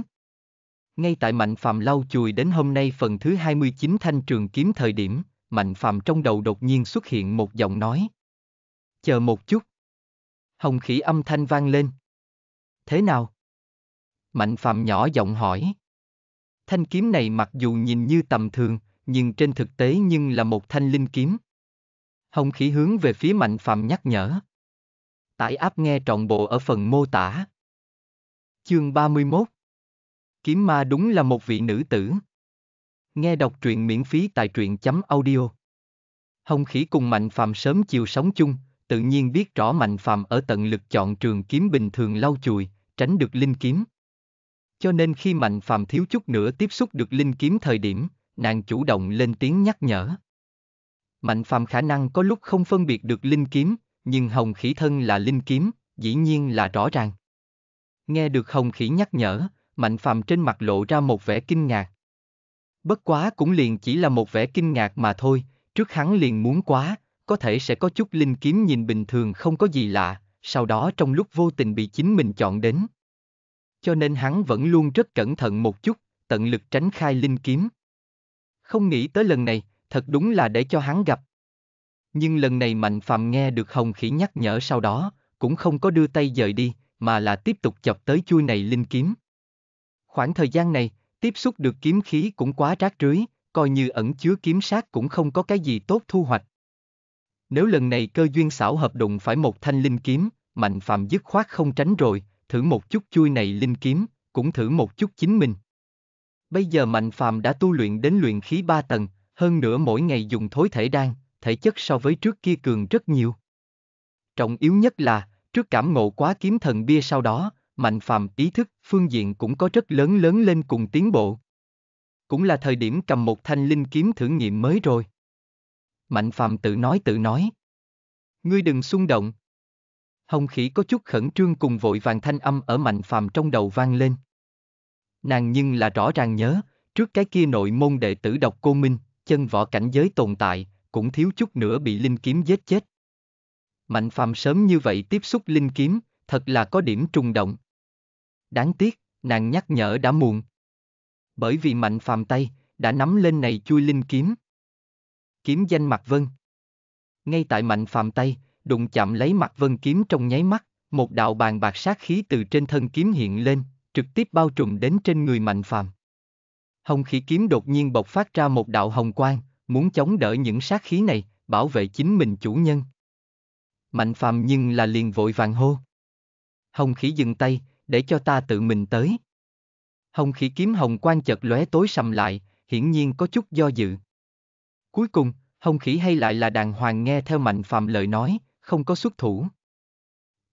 Ngay tại Mạnh Phàm lau chùi đến hôm nay phần thứ hai mươi chín thanh trường kiếm thời điểm, Mạnh Phàm trong đầu đột nhiên xuất hiện một giọng nói. Chờ một chút. Hồng Khỉ âm thanh vang lên. Thế nào? Mạnh Phàm nhỏ giọng hỏi. Thanh kiếm này mặc dù nhìn như tầm thường, nhưng trên thực tế nhưng là một thanh linh kiếm. Hồng Khỉ hướng về phía Mạnh Phàm nhắc nhở. Tải áp nghe trọn bộ ở phần mô tả. Chương ba mươi mốt. Kiếm ma đúng là một vị nữ tử. Nghe đọc truyện miễn phí tại truyện chấm audio. Hồng Khỉ cùng Mạnh Phàm sớm chiều sống chung, tự nhiên biết rõ Mạnh Phàm ở tận lực chọn trường kiếm bình thường lau chùi, tránh được linh kiếm. Cho nên khi Mạnh Phàm thiếu chút nữa tiếp xúc được linh kiếm thời điểm, nàng chủ động lên tiếng nhắc nhở. Mạnh Phàm khả năng có lúc không phân biệt được linh kiếm, nhưng Hồng Khỉ thân là linh kiếm, dĩ nhiên là rõ ràng. Nghe được Hồng Khỉ nhắc nhở, Mạnh Phàm trên mặt lộ ra một vẻ kinh ngạc. Bất quá cũng liền chỉ là một vẻ kinh ngạc mà thôi, trước hắn liền muốn quá, có thể sẽ có chút linh kiếm nhìn bình thường không có gì lạ, sau đó trong lúc vô tình bị chính mình chọn đến. Cho nên hắn vẫn luôn rất cẩn thận một chút, tận lực tránh khai linh kiếm. Không nghĩ tới lần này, thật đúng là để cho hắn gặp. Nhưng lần này Mạnh Phàm nghe được Hồng Khỉ nhắc nhở sau đó, cũng không có đưa tay dời đi, mà là tiếp tục chọc tới chuôi này linh kiếm. Khoảng thời gian này, tiếp xúc được kiếm khí cũng quá rác rưới, coi như ẩn chứa kiếm sát cũng không có cái gì tốt thu hoạch. Nếu lần này cơ duyên xảo hợp đụng phải một thanh linh kiếm, Mạnh Phàm dứt khoát không tránh rồi, thử một chút chuôi này linh kiếm, cũng thử một chút chính mình. Bây giờ Mạnh Phàm đã tu luyện đến luyện khí ba tầng, hơn nữa mỗi ngày dùng thối thể đan, thể chất so với trước kia cường rất nhiều. Trọng yếu nhất là, trước cảm ngộ quá kiếm thần bia sau đó, Mạnh Phàm ý thức phương diện cũng có rất lớn lớn lên cùng tiến bộ. Cũng là thời điểm cầm một thanh linh kiếm thử nghiệm mới rồi. Mạnh Phàm tự nói tự nói. Ngươi đừng xung động. Hồng Khỉ có chút khẩn trương cùng vội vàng thanh âm ở Mạnh Phàm trong đầu vang lên. Nàng nhưng là rõ ràng nhớ, trước cái kia nội môn đệ tử Độc Cô Minh, chân võ cảnh giới tồn tại, cũng thiếu chút nữa bị linh kiếm giết chết. Mạnh Phàm sớm như vậy tiếp xúc linh kiếm, thật là có điểm trùng động. Đáng tiếc, nàng nhắc nhở đã muộn. Bởi vì Mạnh Phàm tay, đã nắm lên này chui linh kiếm. Kiếm danh Mặc Vân. Ngay tại Mạnh Phàm tay, đụng chạm lấy Mặc Vân kiếm trong nháy mắt, một đạo bàn bạc sát khí từ trên thân kiếm hiện lên, trực tiếp bao trùm đến trên người Mạnh Phàm. Hồng Khỉ kiếm đột nhiên bộc phát ra một đạo hồng quang, muốn chống đỡ những sát khí này, bảo vệ chính mình chủ nhân. Mạnh Phàm nhưng là liền vội vàng hô. Hồng Khỉ dừng tay, để cho ta tự mình tới. Hồng Khỉ kiếm hồng quang chợt lóe tối sầm lại, hiển nhiên có chút do dự. Cuối cùng, Hồng Khỉ hay lại là đàng hoàng nghe theo Mạnh Phàm lời nói, không có xuất thủ.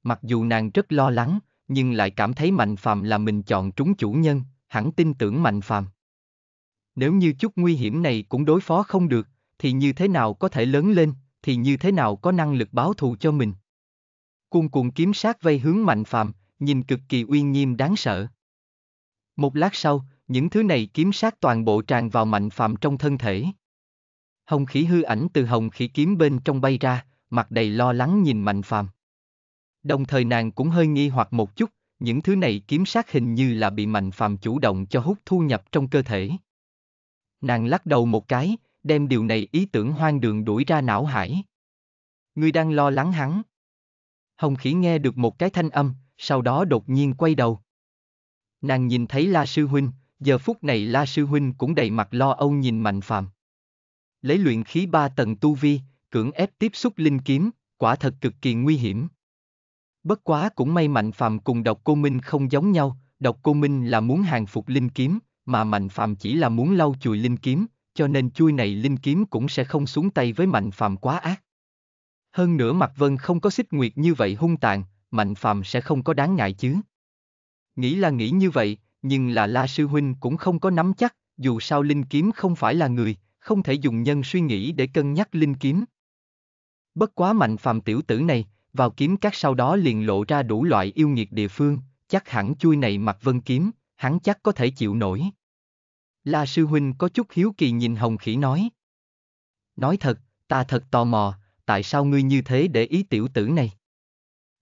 Mặc dù nàng rất lo lắng, nhưng lại cảm thấy Mạnh Phàm là mình chọn trúng chủ nhân, hẳn tin tưởng Mạnh Phàm. Nếu như chút nguy hiểm này cũng đối phó không được, thì như thế nào có thể lớn lên, thì như thế nào có năng lực báo thù cho mình. Cuồn cuộn kiếm sát vây hướng Mạnh Phàm, nhìn cực kỳ uy nghiêm đáng sợ. Một lát sau, những thứ này kiếm sát toàn bộ tràn vào Mạnh Phàm trong thân thể. Hồng Khỉ hư ảnh từ Hồng Khỉ kiếm bên trong bay ra, mặt đầy lo lắng nhìn Mạnh Phàm. Đồng thời nàng cũng hơi nghi hoặc một chút, những thứ này kiếm sát hình như là bị Mạnh Phàm chủ động cho hút thu nhập trong cơ thể. Nàng lắc đầu một cái, đem điều này ý tưởng hoang đường đuổi ra não hải. Ngươi đang lo lắng hắn. Hồng Khỉ nghe được một cái thanh âm, sau đó đột nhiên quay đầu. Nàng nhìn thấy La Sư Huynh, giờ phút này La Sư Huynh cũng đầy mặt lo âu nhìn Mạnh Phàm. Lấy luyện khí ba tầng tu vi, cưỡng ép tiếp xúc linh kiếm, quả thật cực kỳ nguy hiểm. Bất quá cũng may Mạnh Phàm cùng Độc Cô Minh không giống nhau, Độc Cô Minh là muốn hàng phục linh kiếm, mà Mạnh Phàm chỉ là muốn lau chùi linh kiếm, cho nên chuôi này linh kiếm cũng sẽ không xuống tay với Mạnh Phàm quá ác. Hơn nữa Mặc Vân không có xích nguyệt như vậy hung tàn, Mạnh Phàm sẽ không có đáng ngại chứ. Nghĩ là nghĩ như vậy, nhưng là La Sư Huynh cũng không có nắm chắc, dù sao linh kiếm không phải là người, không thể dùng nhân suy nghĩ để cân nhắc linh kiếm. Bất quá Mạnh Phàm tiểu tử này, vào kiếm các sau đó liền lộ ra đủ loại yêu nghiệt địa phương, chắc hẳn chui này Mặc Vân kiếm, hắn chắc có thể chịu nổi. La Sư Huynh có chút hiếu kỳ nhìn Hồng Khỉ nói. Nói thật, ta thật tò mò, tại sao ngươi như thế để ý tiểu tử này?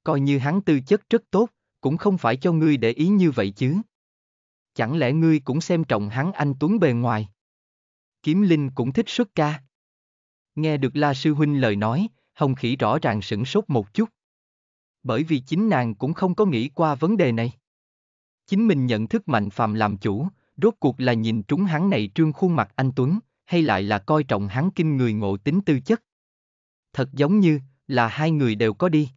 Coi như hắn tư chất rất tốt, cũng không phải cho ngươi để ý như vậy chứ. Chẳng lẽ ngươi cũng xem trọng hắn anh tuấn bề ngoài? Kiếm linh cũng thích xuất ca. Nghe được La Sư Huynh lời nói, Hồng Khỉ rõ ràng sửng sốt một chút. Bởi vì chính nàng cũng không có nghĩ qua vấn đề này. Chính mình nhận thức Mạnh Phàm làm chủ, rốt cuộc là nhìn trúng hắn này trương khuôn mặt anh tuấn, hay lại là coi trọng hắn kinh người ngộ tính tư chất. Thật giống như là hai người đều có đi.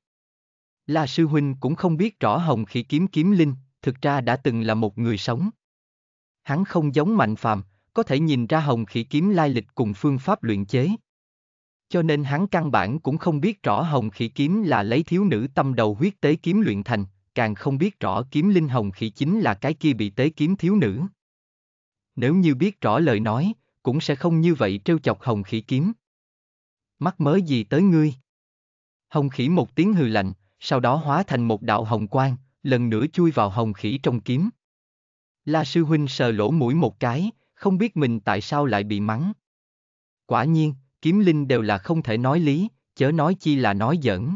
La Sư Huynh cũng không biết rõ Hồng Khỉ kiếm kiếm linh, thực ra đã từng là một người sống. Hắn không giống Mạnh Phàm, có thể nhìn ra Hồng Khỉ kiếm lai lịch cùng phương pháp luyện chế. Cho nên hắn căn bản cũng không biết rõ Hồng Khỉ kiếm là lấy thiếu nữ tâm đầu huyết tế kiếm luyện thành, càng không biết rõ kiếm linh Hồng Khỉ chính là cái kia bị tế kiếm thiếu nữ. Nếu như biết rõ lời nói, cũng sẽ không như vậy trêu chọc Hồng Khỉ kiếm. Mắc mớ gì tới ngươi? Hồng Khỉ một tiếng hừ lạnh, sau đó hóa thành một đạo hồng quang, lần nữa chui vào Hồng Khỉ trong kiếm. La Sư Huynh sờ lỗ mũi một cái, không biết mình tại sao lại bị mắng. Quả nhiên, kiếm linh đều là không thể nói lý, chớ nói chi là nói giỡn.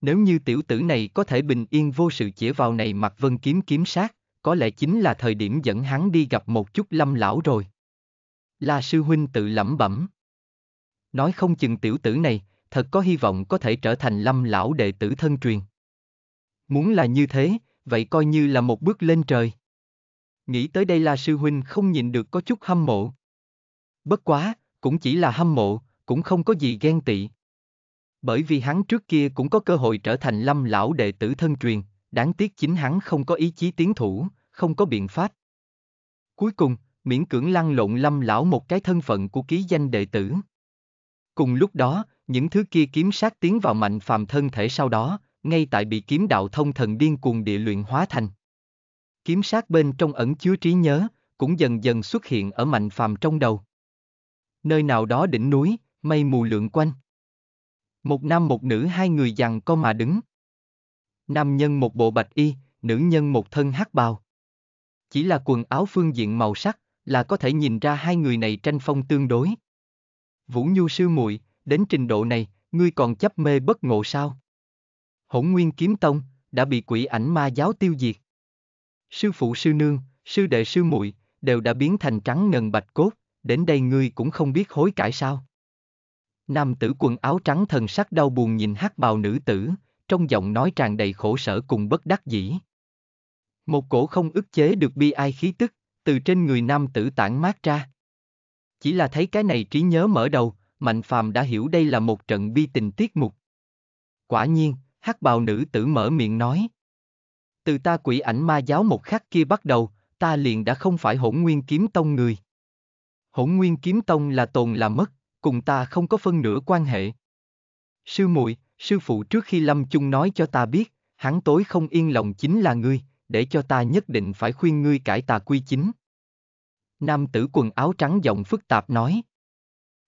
Nếu như tiểu tử này có thể bình yên vô sự chĩa vào này Mặc Vân kiếm kiếm sát, có lẽ chính là thời điểm dẫn hắn đi gặp một chút Lâm lão rồi. La Sư Huynh tự lẩm bẩm. Nói không chừng tiểu tử này, thật có hy vọng có thể trở thành Lâm lão đệ tử thân truyền. Muốn là như thế, vậy coi như là một bước lên trời. Nghĩ tới đây La Sư Huynh không nhịn được có chút hâm mộ. Bất quá, cũng chỉ là hâm mộ, cũng không có gì ghen tị. Bởi vì hắn trước kia cũng có cơ hội trở thành Lâm lão đệ tử thân truyền, đáng tiếc chính hắn không có ý chí tiến thủ, không có biện pháp. Cuối cùng, miễn cưỡng lăn lộn Lâm lão một cái thân phận của ký danh đệ tử. Cùng lúc đó, những thứ kia kiếm sát tiến vào Mạnh Phàm thân thể sau đó, ngay tại bị kiếm đạo thông thần điên cuồng địa luyện hóa thành. Kiếm sát bên trong ẩn chứa trí nhớ, cũng dần dần xuất hiện ở Mạnh Phàm trong đầu. Nơi nào đó đỉnh núi, mây mù lượn quanh. Một nam một nữ hai người giằng co mà đứng. Nam nhân một bộ bạch y, nữ nhân một thân hắc bào. Chỉ là quần áo phương diện màu sắc là có thể nhìn ra hai người này tranh phong tương đối. Vũ Nhu sư muội, đến trình độ này, ngươi còn chấp mê bất ngộ sao? Hỗn Nguyên Kiếm Tông đã bị Quỷ Ảnh Ma Giáo tiêu diệt. Sư phụ sư nương, sư đệ sư muội đều đã biến thành trắng ngần bạch cốt, đến đây ngươi cũng không biết hối cải sao? Nam tử quần áo trắng thần sắc đau buồn nhìn hắc bào nữ tử, trong giọng nói tràn đầy khổ sở cùng bất đắc dĩ. Một cổ không ức chế được bi ai khí tức từ trên người nam tử tản mát ra. Chỉ là thấy cái này trí nhớ mở đầu, Mạnh Phàm đã hiểu đây là một trận bi tình tiết mục. Quả nhiên, hắc bào nữ tử mở miệng nói. Từ ta Quỷ Ảnh Ma Giáo một khắc kia bắt đầu, ta liền đã không phải Hỗn Nguyên Kiếm Tông người. Hỗn Nguyên Kiếm Tông là tồn là mất, cùng ta không có phân nửa quan hệ. Sư muội, sư phụ trước khi lâm chung nói cho ta biết, hắn tối không yên lòng chính là ngươi, để cho ta nhất định phải khuyên ngươi cải tà quy chính. Nam tử quần áo trắng giọng phức tạp nói.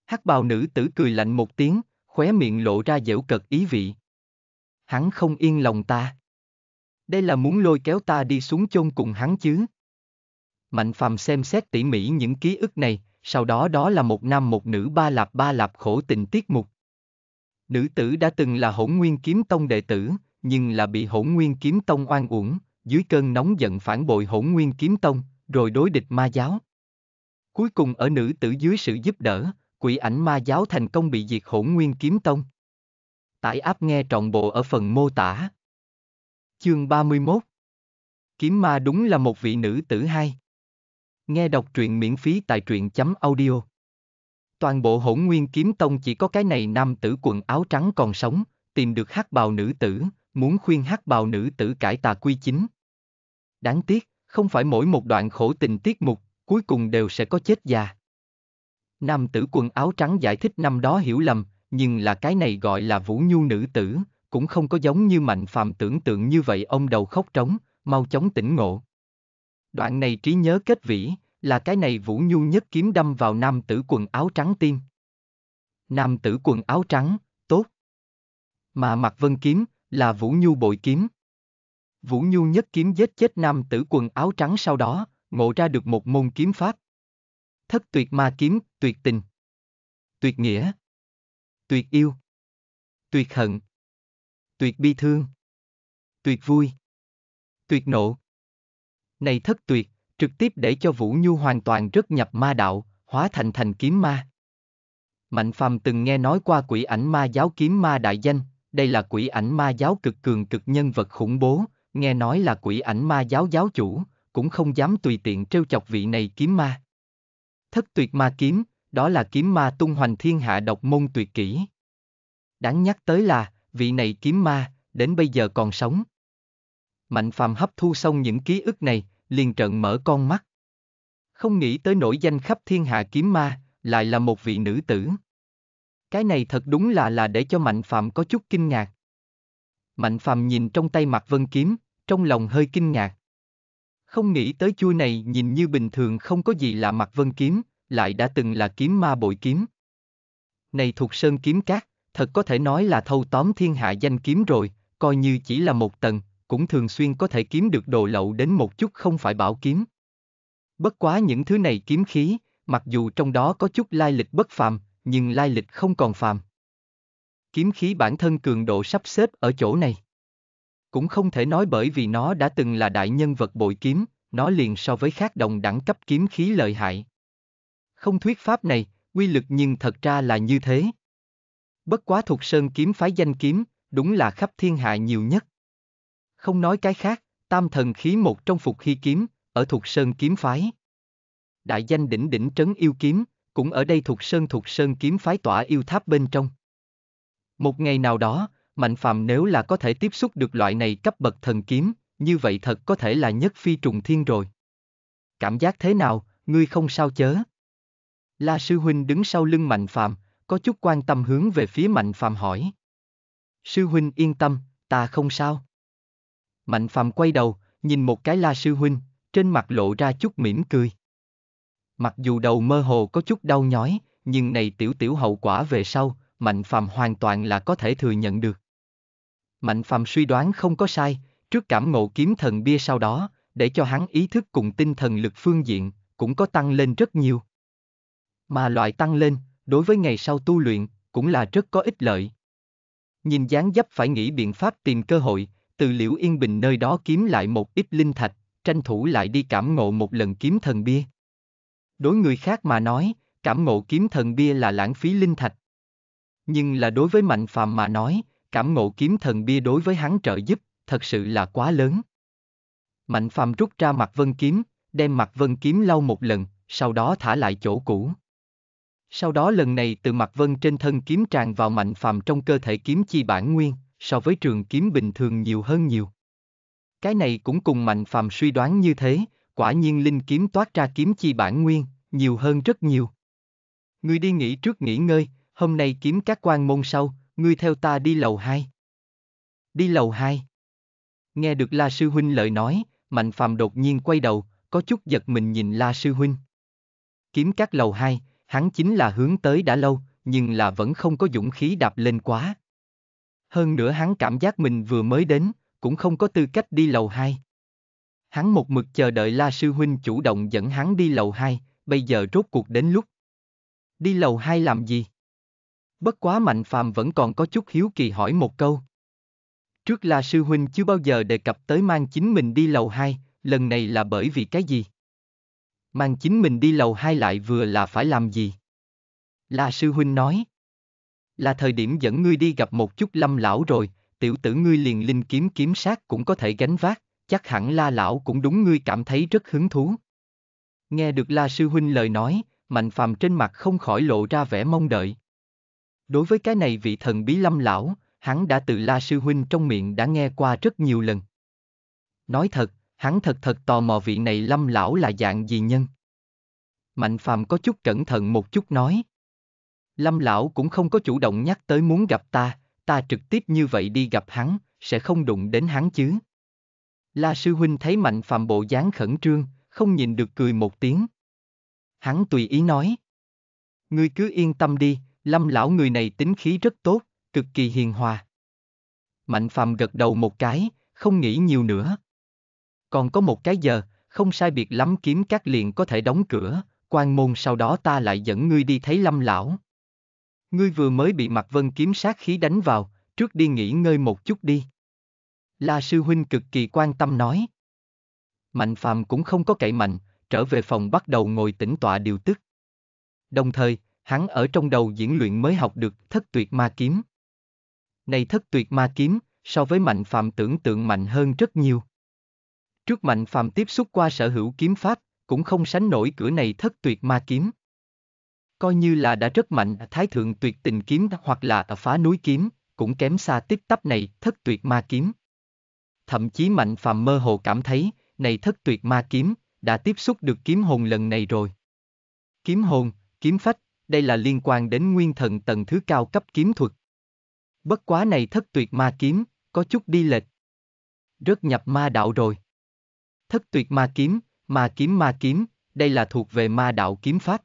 Hắc bào nữ tử cười lạnh một tiếng, khóe miệng lộ ra dễu cợt ý vị. Hắn không yên lòng ta. Đây là muốn lôi kéo ta đi xuống chôn cùng hắn chứ? Mạnh Phàm xem xét tỉ mỉ những ký ức này, sau đó đó là một nam một nữ ba lạp ba lạp khổ tình tiết mục. Nữ tử đã từng là Hỗn Nguyên Kiếm Tông đệ tử, nhưng là bị Hỗn Nguyên Kiếm Tông oan uổng, dưới cơn nóng giận phản bội Hỗn Nguyên Kiếm Tông, rồi đối địch ma giáo. Cuối cùng ở nữ tử dưới sự giúp đỡ, Quỷ Ảnh Ma Giáo thành công bị diệt Hỗn Nguyên Kiếm Tông. Tải áp nghe trọn bộ ở phần mô tả. Chương ba mươi mốt. Kiếm ma đúng là một vị nữ tử hay. Nghe đọc truyện miễn phí tại truyện chấm audio. Toàn bộ Hỗn Nguyên Kiếm Tông chỉ có cái này nam tử quần áo trắng còn sống, tìm được hắc bào nữ tử, muốn khuyên hắc bào nữ tử cải tà quy chính. Đáng tiếc, không phải mỗi một đoạn khổ tình tiết mục, cuối cùng đều sẽ có chết già. Nam tử quần áo trắng giải thích năm đó hiểu lầm, nhưng là cái này gọi là Vũ Nhu nữ tử, cũng không có giống như Mạnh Phàm tưởng tượng như vậy ông đầu khóc trống, mau chóng tỉnh ngộ. Đoạn này trí nhớ kết vĩ, là cái này Vũ Nhu nhất kiếm đâm vào nam tử quần áo trắng tim. Nam tử quần áo trắng, tốt. Mà Mặc Vân kiếm, là Vũ Nhu bội kiếm. Vũ Nhu nhất kiếm giết chết nam tử quần áo trắng sau đó, ngộ ra được một môn kiếm pháp. Thất tuyệt ma kiếm, tuyệt tình, tuyệt nghĩa, tuyệt yêu, tuyệt hận, tuyệt bi thương, tuyệt vui, tuyệt nộ. Này thất tuyệt, trực tiếp để cho Vũ Nhu hoàn toàn rất nhập ma đạo, hóa thành thành kiếm ma. Mạnh Phàm từng nghe nói qua Quỷ Ảnh Ma Giáo kiếm ma đại danh, đây là Quỷ Ảnh Ma Giáo cực cường cực nhân vật khủng bố, nghe nói là Quỷ Ảnh Ma Giáo giáo chủ, cũng không dám tùy tiện trêu chọc vị này kiếm ma. Thất Tuyệt Ma Kiếm, đó là kiếm ma tung hoành thiên hạ độc môn tuyệt kỹ. Đáng nhắc tới là, vị này kiếm ma, đến bây giờ còn sống. Mạnh Phàm hấp thu xong những ký ức này, liền trợn mở con mắt. Không nghĩ tới nổi danh khắp thiên hạ kiếm ma, lại là một vị nữ tử. Cái này thật đúng là là để cho Mạnh Phàm có chút kinh ngạc. Mạnh Phàm nhìn trong tay Mặc Vân kiếm, trong lòng hơi kinh ngạc. Không nghĩ tới chuôi này nhìn như bình thường không có gì là Mặc Vân kiếm, lại đã từng là kiếm ma bội kiếm. Này Thục Sơn Kiếm Các, thật có thể nói là thâu tóm thiên hạ danh kiếm rồi, coi như chỉ là một tầng, cũng thường xuyên có thể kiếm được đồ lậu đến một chút không phải bảo kiếm. Bất quá những thứ này kiếm khí, mặc dù trong đó có chút lai lịch bất phàm, nhưng lai lịch không còn phàm. Kiếm khí bản thân cường độ sắp xếp ở chỗ này. Cũng không thể nói bởi vì nó đã từng là đại nhân vật bội kiếm, nó liền so với khác đồng đẳng cấp kiếm khí lợi hại. Không thuyết pháp này, quy lực nhưng thật ra là như thế. Bất quá Thục Sơn kiếm phái danh kiếm, đúng là khắp thiên hạ nhiều nhất. Không nói cái khác, tam thần khí một trong Phục Hy kiếm, ở Thục Sơn kiếm phái. Đại danh đỉnh đỉnh Trấn Yêu kiếm, cũng ở đây Thục Sơn Thục Sơn kiếm phái tỏa yêu tháp bên trong. Một ngày nào đó, Mạnh Phàm nếu là có thể tiếp xúc được loại này cấp bậc thần kiếm, như vậy thật có thể là nhất phi trùng thiên rồi. Cảm giác thế nào, ngươi không sao chớ? La sư huynh đứng sau lưng Mạnh Phàm, có chút quan tâm hướng về phía Mạnh Phàm hỏi. Sư huynh yên tâm, ta không sao. Mạnh Phàm quay đầu, nhìn một cái La sư huynh, trên mặt lộ ra chút mỉm cười. Mặc dù đầu mơ hồ có chút đau nhói, nhưng này tiểu tiểu hậu quả về sau, Mạnh Phàm hoàn toàn là có thể thừa nhận được. Mạnh Phàm suy đoán không có sai, trước cảm ngộ kiếm thần bia sau đó, để cho hắn ý thức cùng tinh thần lực phương diện, cũng có tăng lên rất nhiều. Mà loại tăng lên, đối với ngày sau tu luyện, cũng là rất có ích lợi. Nhìn dáng dấp phải nghĩ biện pháp tìm cơ hội, từ Liễu Yên Bình nơi đó kiếm lại một ít linh thạch, tranh thủ lại đi cảm ngộ một lần kiếm thần bia. Đối người khác mà nói, cảm ngộ kiếm thần bia là lãng phí linh thạch. Nhưng là đối với Mạnh Phàm mà nói, cảm ngộ kiếm thần bia đối với hắn trợ giúp, thật sự là quá lớn. Mạnh Phàm rút ra Mặc Vân kiếm, đem Mặc Vân kiếm lau một lần, sau đó thả lại chỗ cũ. Sau đó lần này từ Mặc Vân trên thân kiếm tràn vào Mạnh Phàm trong cơ thể kiếm chi bản nguyên, so với trường kiếm bình thường nhiều hơn nhiều. Cái này cũng cùng Mạnh Phàm suy đoán như thế, quả nhiên linh kiếm toát ra kiếm chi bản nguyên, nhiều hơn rất nhiều. Ngươi đi nghỉ trước nghỉ ngơi, hôm nay kiếm các quan môn sau, ngươi theo ta đi lầu hai. Đi lầu hai. Nghe được La sư huynh lời nói, Mạnh Phàm đột nhiên quay đầu, có chút giật mình nhìn La sư huynh. Kiếm các lầu hai, hắn chính là hướng tới đã lâu, nhưng là vẫn không có dũng khí đạp lên quá. Hơn nữa hắn cảm giác mình vừa mới đến, cũng không có tư cách đi lầu hai. Hắn một mực chờ đợi La sư huynh chủ động dẫn hắn đi lầu hai, bây giờ rốt cuộc đến lúc. Đi lầu hai làm gì? Bất quá Mạnh Phàm vẫn còn có chút hiếu kỳ hỏi một câu. Trước La sư huynh chưa bao giờ đề cập tới mang chính mình đi lầu hai, lần này là bởi vì cái gì? Mang chính mình đi lầu hai lại vừa là phải làm gì? La sư huynh nói. Là thời điểm dẫn ngươi đi gặp một chút Lâm lão rồi, tiểu tử ngươi liền linh kiếm kiếm sát cũng có thể gánh vác, chắc hẳn La lão cũng đúng ngươi cảm thấy rất hứng thú. Nghe được La sư huynh lời nói, Mạnh Phàm trên mặt không khỏi lộ ra vẻ mong đợi. Đối với cái này vị thần bí Lâm lão, hắn đã từ La sư huynh trong miệng đã nghe qua rất nhiều lần. Nói thật, hắn thật thật tò mò vị này Lâm lão là dạng gì nhân. Mạnh Phàm có chút cẩn thận một chút nói. Lâm lão cũng không có chủ động nhắc tới muốn gặp ta, ta trực tiếp như vậy đi gặp hắn, sẽ không đụng đến hắn chứ. La sư huynh thấy Mạnh Phàm bộ dáng khẩn trương, không nhịn được cười một tiếng. Hắn tùy ý nói. Ngươi cứ yên tâm đi, Lâm lão người này tính khí rất tốt, cực kỳ hiền hòa. Mạnh Phàm gật đầu một cái, không nghĩ nhiều nữa. Còn có một cái giờ, không sai biệt lắm kiếm các liền có thể đóng cửa, quan môn sau đó ta lại dẫn ngươi đi thấy Lâm lão. Ngươi vừa mới bị Mặc Vân kiếm sát khí đánh vào, trước đi nghỉ ngơi một chút đi. La sư huynh cực kỳ quan tâm nói. Mạnh Phàm cũng không có cậy mạnh, trở về phòng bắt đầu ngồi tĩnh tọa điều tức. Đồng thời, hắn ở trong đầu diễn luyện mới học được Thất Tuyệt Ma Kiếm. Này Thất Tuyệt Ma Kiếm, so với Mạnh Phàm tưởng tượng mạnh hơn rất nhiều. Trước Mạnh Phàm tiếp xúc qua sở hữu kiếm pháp, cũng không sánh nổi cửa này Thất Tuyệt Ma Kiếm. coi như là đã rất mạnh. Thái thượng tuyệt tình kiếm hoặc là phá núi kiếm, cũng kém xa tích tắp này thất tuyệt ma kiếm. Thậm chí Mạnh Phàm mơ hồ cảm thấy, này thất tuyệt ma kiếm, đã tiếp xúc được kiếm hồn lần này rồi. Kiếm hồn, kiếm phách, đây là liên quan đến nguyên thần tầng thứ cao cấp kiếm thuật. Bất quá này thất tuyệt ma kiếm, có chút đi lệch. Rất nhập ma đạo rồi. Thất tuyệt ma kiếm, ma kiếm ma kiếm, đây là thuộc về ma đạo kiếm pháp.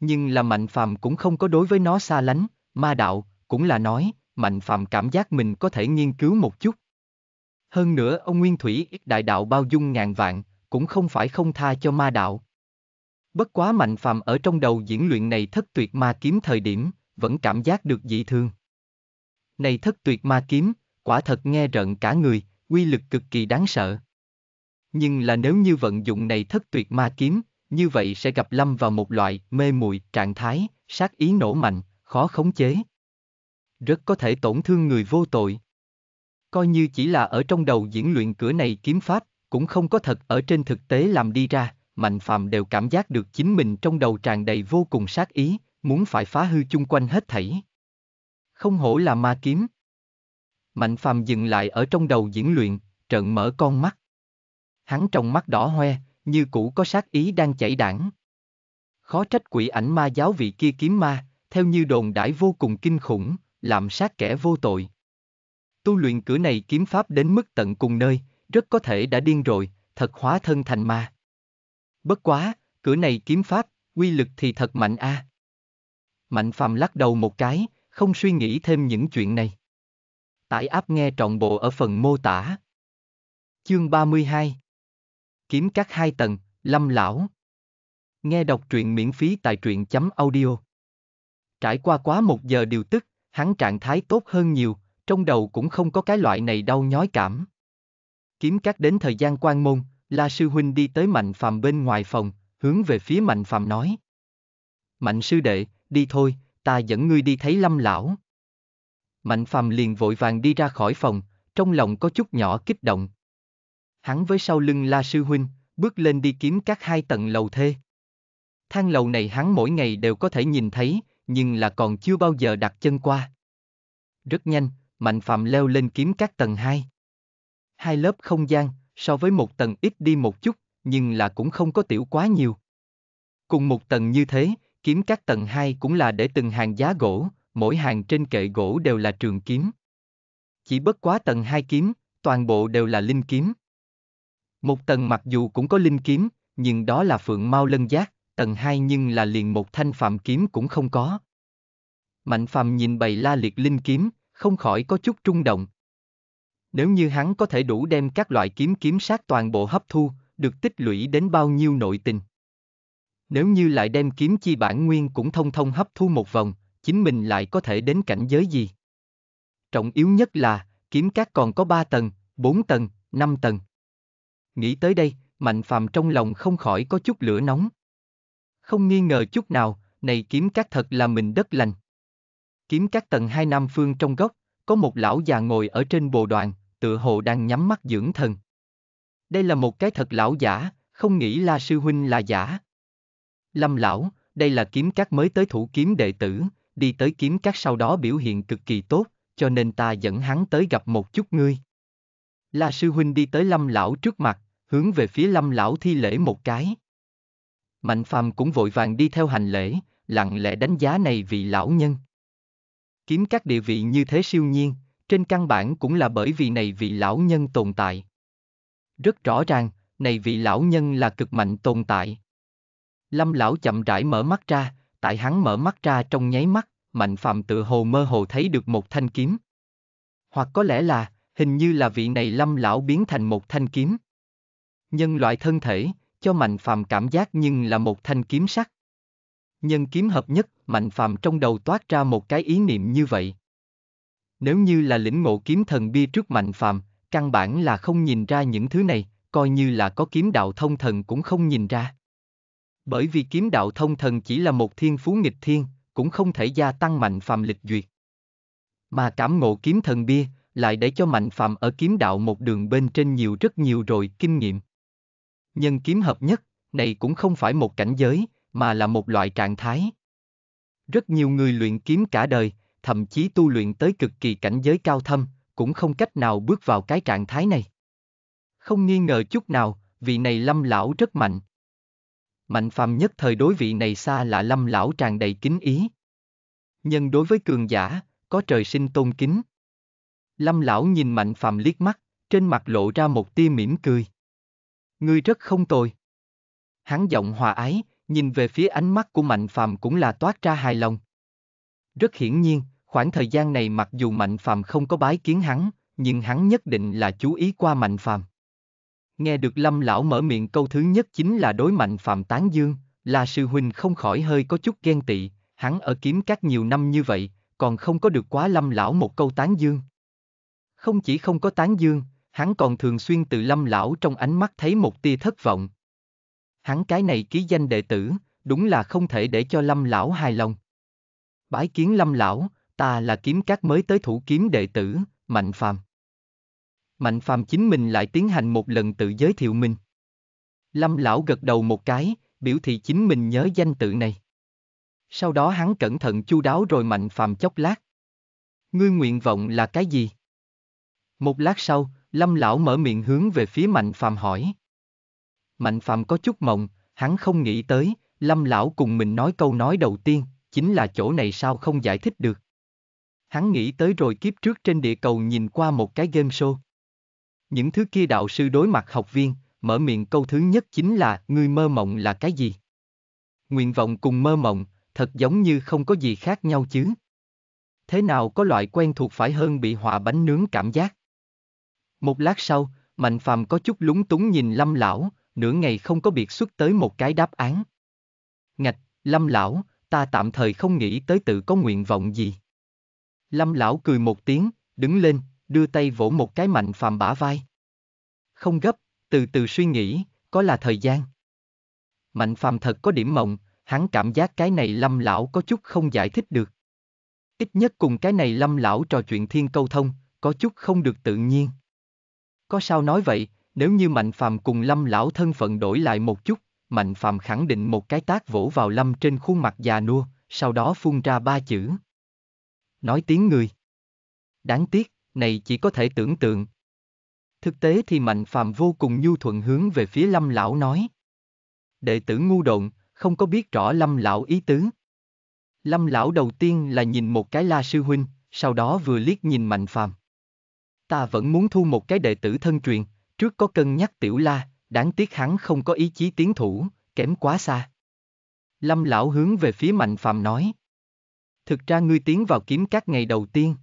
Nhưng là Mạnh Phàm cũng không có đối với nó xa lánh, ma đạo, cũng là nói, Mạnh Phàm cảm giác mình có thể nghiên cứu một chút. Hơn nữa ông Nguyên Thủy Đại Đạo bao dung ngàn vạn, cũng không phải không tha cho ma đạo. Bất quá Mạnh Phàm ở trong đầu diễn luyện này thất tuyệt ma kiếm thời điểm, vẫn cảm giác được dị thường. Này thất tuyệt ma kiếm, quả thật nghe rợn cả người, uy lực cực kỳ đáng sợ. Nhưng là nếu như vận dụng này thất tuyệt ma kiếm, như vậy sẽ gặp lâm vào một loại mê muội trạng thái, sát ý nổ mạnh, khó khống chế. Rất có thể tổn thương người vô tội. Coi như chỉ là ở trong đầu diễn luyện cửa này kiếm pháp, cũng không có thật ở trên thực tế làm đi ra, Mạnh Phàm đều cảm giác được chính mình trong đầu tràn đầy vô cùng sát ý, muốn phải phá hư chung quanh hết thảy. Không hổ là ma kiếm. Mạnh Phàm dừng lại ở trong đầu diễn luyện, trợn mở con mắt. Hắn trong mắt đỏ hoe, như cũ có sát ý đang chảy đảng. Khó trách quỷ ảnh ma giáo vị kia kiếm ma, theo như đồn đãi vô cùng kinh khủng, lạm sát kẻ vô tội. Tu luyện cửa này kiếm pháp đến mức tận cùng nơi, rất có thể đã điên rồi, thật hóa thân thành ma. Bất quá, cửa này kiếm pháp, uy lực thì thật mạnh a. À. Mạnh Phàm lắc đầu một cái, không suy nghĩ thêm những chuyện này. Tải app nghe trọn bộ ở phần mô tả. Chương ba mươi hai. Kiếm các hai tầng, Lâm Lão. Nghe đọc truyện miễn phí tại truyện chấm audio. Trải qua quá một giờ điều tức, hắn trạng thái tốt hơn nhiều, trong đầu cũng không có cái loại này đau nhói cảm. Kiếm các đến thời gian quan môn, La Sư Huynh đi tới Mạnh Phàm bên ngoài phòng, hướng về phía Mạnh Phàm nói. Mạnh sư đệ, đi thôi, ta dẫn ngươi đi thấy Lâm Lão. Mạnh Phàm liền vội vàng đi ra khỏi phòng, trong lòng có chút nhỏ kích động. Hắn với sau lưng La Sư Huynh, bước lên đi kiếm các hai tầng lầu thê. Thang lầu này hắn mỗi ngày đều có thể nhìn thấy, nhưng là còn chưa bao giờ đặt chân qua. Rất nhanh, Mạnh Phàm leo lên kiếm các tầng hai. Hai lớp không gian, so với một tầng ít đi một chút, nhưng là cũng không có tiểu quá nhiều. Cùng một tầng như thế, kiếm các tầng hai cũng là để từng hàng giá gỗ, mỗi hàng trên kệ gỗ đều là trường kiếm. Chỉ bất quá tầng hai kiếm, toàn bộ đều là linh kiếm. Một tầng mặc dù cũng có linh kiếm, nhưng đó là phượng mau lân giác, tầng hai nhưng là liền một thanh phạm kiếm cũng không có. Mạnh Phàm nhìn bầy la liệt linh kiếm, không khỏi có chút rung động. Nếu như hắn có thể đủ đem các loại kiếm kiếm sát toàn bộ hấp thu, được tích lũy đến bao nhiêu nội tình. Nếu như lại đem kiếm chi bản nguyên cũng thông thông hấp thu một vòng, chính mình lại có thể đến cảnh giới gì? Trọng yếu nhất là, kiếm các còn có ba tầng, bốn tầng, năm tầng. Nghĩ tới đây, Mạnh Phàm trong lòng không khỏi có chút lửa nóng. Không nghi ngờ chút nào, này kiếm các thật là mình đất lành. Kiếm các tầng hai nam phương trong góc, có một lão già ngồi ở trên bồ đoàn, tựa hồ đang nhắm mắt dưỡng thần. Đây là một cái thật lão giả, không nghĩ La Sư Huynh là giả. Lâm Lão, đây là kiếm các mới tới thủ kiếm đệ tử, đi tới kiếm các sau đó biểu hiện cực kỳ tốt, cho nên ta dẫn hắn tới gặp một chút ngươi. La Sư Huynh đi tới Lâm Lão trước mặt, hướng về phía Lâm Lão thi lễ một cái. Mạnh Phàm cũng vội vàng đi theo hành lễ, lặng lẽ đánh giá này vị lão nhân. Kiếm các địa vị như thế siêu nhiên, trên căn bản cũng là bởi vì này vị lão nhân tồn tại. Rất rõ ràng, này vị lão nhân là cực mạnh tồn tại. Lâm Lão chậm rãi mở mắt ra, tại hắn mở mắt ra trong nháy mắt, Mạnh Phàm tự hồ mơ hồ thấy được một thanh kiếm. Hoặc có lẽ là, hình như là vị này Lâm Lão biến thành một thanh kiếm. Nhân loại thân thể, cho Mạnh Phàm cảm giác nhưng là một thanh kiếm sắc. Nhân kiếm hợp nhất, Mạnh Phàm trong đầu toát ra một cái ý niệm như vậy. Nếu như là lĩnh ngộ kiếm thần bia trước Mạnh Phàm, căn bản là không nhìn ra những thứ này, coi như là có kiếm đạo thông thần cũng không nhìn ra. Bởi vì kiếm đạo thông thần chỉ là một thiên phú nghịch thiên, cũng không thể gia tăng Mạnh Phàm lịch duyệt. Mà cảm ngộ kiếm thần bia, lại để cho Mạnh Phàm ở kiếm đạo một đường bên trên nhiều rất nhiều rồi kinh nghiệm. Nhân kiếm hợp nhất, này cũng không phải một cảnh giới, mà là một loại trạng thái. Rất nhiều người luyện kiếm cả đời, thậm chí tu luyện tới cực kỳ cảnh giới cao thâm, cũng không cách nào bước vào cái trạng thái này. Không nghi ngờ chút nào, vị này Lâm lão rất mạnh. Mạnh Phàm nhất thời đối vị này xa lạ Lâm lão tràn đầy kính ý. Nhưng đối với cường giả, có trời sinh tôn kính. Lâm lão nhìn Mạnh Phàm liếc mắt, trên mặt lộ ra một tia mỉm cười. Ngươi rất không tồi. Hắn giọng hòa ái, nhìn về phía ánh mắt của Mạnh Phàm cũng là toát ra hài lòng. Rất hiển nhiên, khoảng thời gian này mặc dù Mạnh Phàm không có bái kiến hắn, nhưng hắn nhất định là chú ý qua Mạnh Phàm. Nghe được Lâm lão mở miệng câu thứ nhất chính là đối Mạnh Phàm tán dương, là sư huynh không khỏi hơi có chút ghen tị, hắn ở kiếm các nhiều năm như vậy, còn không có được quá Lâm lão một câu tán dương. Không chỉ không có tán dương, hắn còn thường xuyên từ Lâm lão trong ánh mắt thấy một tia thất vọng. Hắn cái này ký danh đệ tử, đúng là không thể để cho Lâm lão hài lòng. Bái kiến Lâm lão, ta là kiếm các mới tới thủ kiếm đệ tử, Mạnh Phàm. Mạnh Phàm chính mình lại tiến hành một lần tự giới thiệu mình. Lâm lão gật đầu một cái, biểu thị chính mình nhớ danh tự này. Sau đó hắn cẩn thận chu đáo rồi Mạnh Phàm chốc lát. Ngươi nguyện vọng là cái gì? Một lát sau, Lâm lão mở miệng hướng về phía Mạnh Phàm hỏi. Mạnh Phàm có chút mộng, hắn không nghĩ tới, Lâm lão cùng mình nói câu nói đầu tiên, chính là chỗ này sao không giải thích được. Hắn nghĩ tới rồi kiếp trước trên địa cầu nhìn qua một cái game show. Những thứ kia đạo sư đối mặt học viên, mở miệng câu thứ nhất chính là ngươi mơ mộng là cái gì? Nguyện vọng cùng mơ mộng, thật giống như không có gì khác nhau chứ. Thế nào có loại quen thuộc phải hơn bị họa bánh nướng cảm giác? Một lát sau, Mạnh Phàm có chút lúng túng nhìn Lâm lão, nửa ngày không có biệt xuất tới một cái đáp án. Ngạch, Lâm lão, ta tạm thời không nghĩ tới tự có nguyện vọng gì. Lâm lão cười một tiếng, đứng lên, đưa tay vỗ một cái Mạnh Phàm bả vai. Không gấp, từ từ suy nghĩ, có là thời gian. Mạnh Phàm thật có điểm mộng, hắn cảm giác cái này Lâm lão có chút không giải thích được. Ít nhất cùng cái này Lâm lão trò chuyện thiên câu thông, có chút không được tự nhiên. Có sao nói vậy, nếu như Mạnh Phàm cùng Lâm lão thân phận đổi lại một chút, Mạnh Phàm khẳng định một cái tát vỗ vào Lâm trên khuôn mặt già nua, sau đó phun ra ba chữ. Nói tiếng người. Đáng tiếc, này chỉ có thể tưởng tượng. Thực tế thì Mạnh Phàm vô cùng nhu thuận hướng về phía Lâm lão nói. Đệ tử ngu độn, không có biết rõ Lâm lão ý tứ. Lâm lão đầu tiên là nhìn một cái La sư huynh, sau đó vừa liếc nhìn Mạnh Phàm. Ta vẫn muốn thu một cái đệ tử thân truyền, trước có cân nhắc tiểu La, đáng tiếc hắn không có ý chí tiến thủ, kém quá xa. Lâm lão hướng về phía Mạnh Phàm nói. Thực ra ngươi tiến vào kiếm các ngày đầu tiên,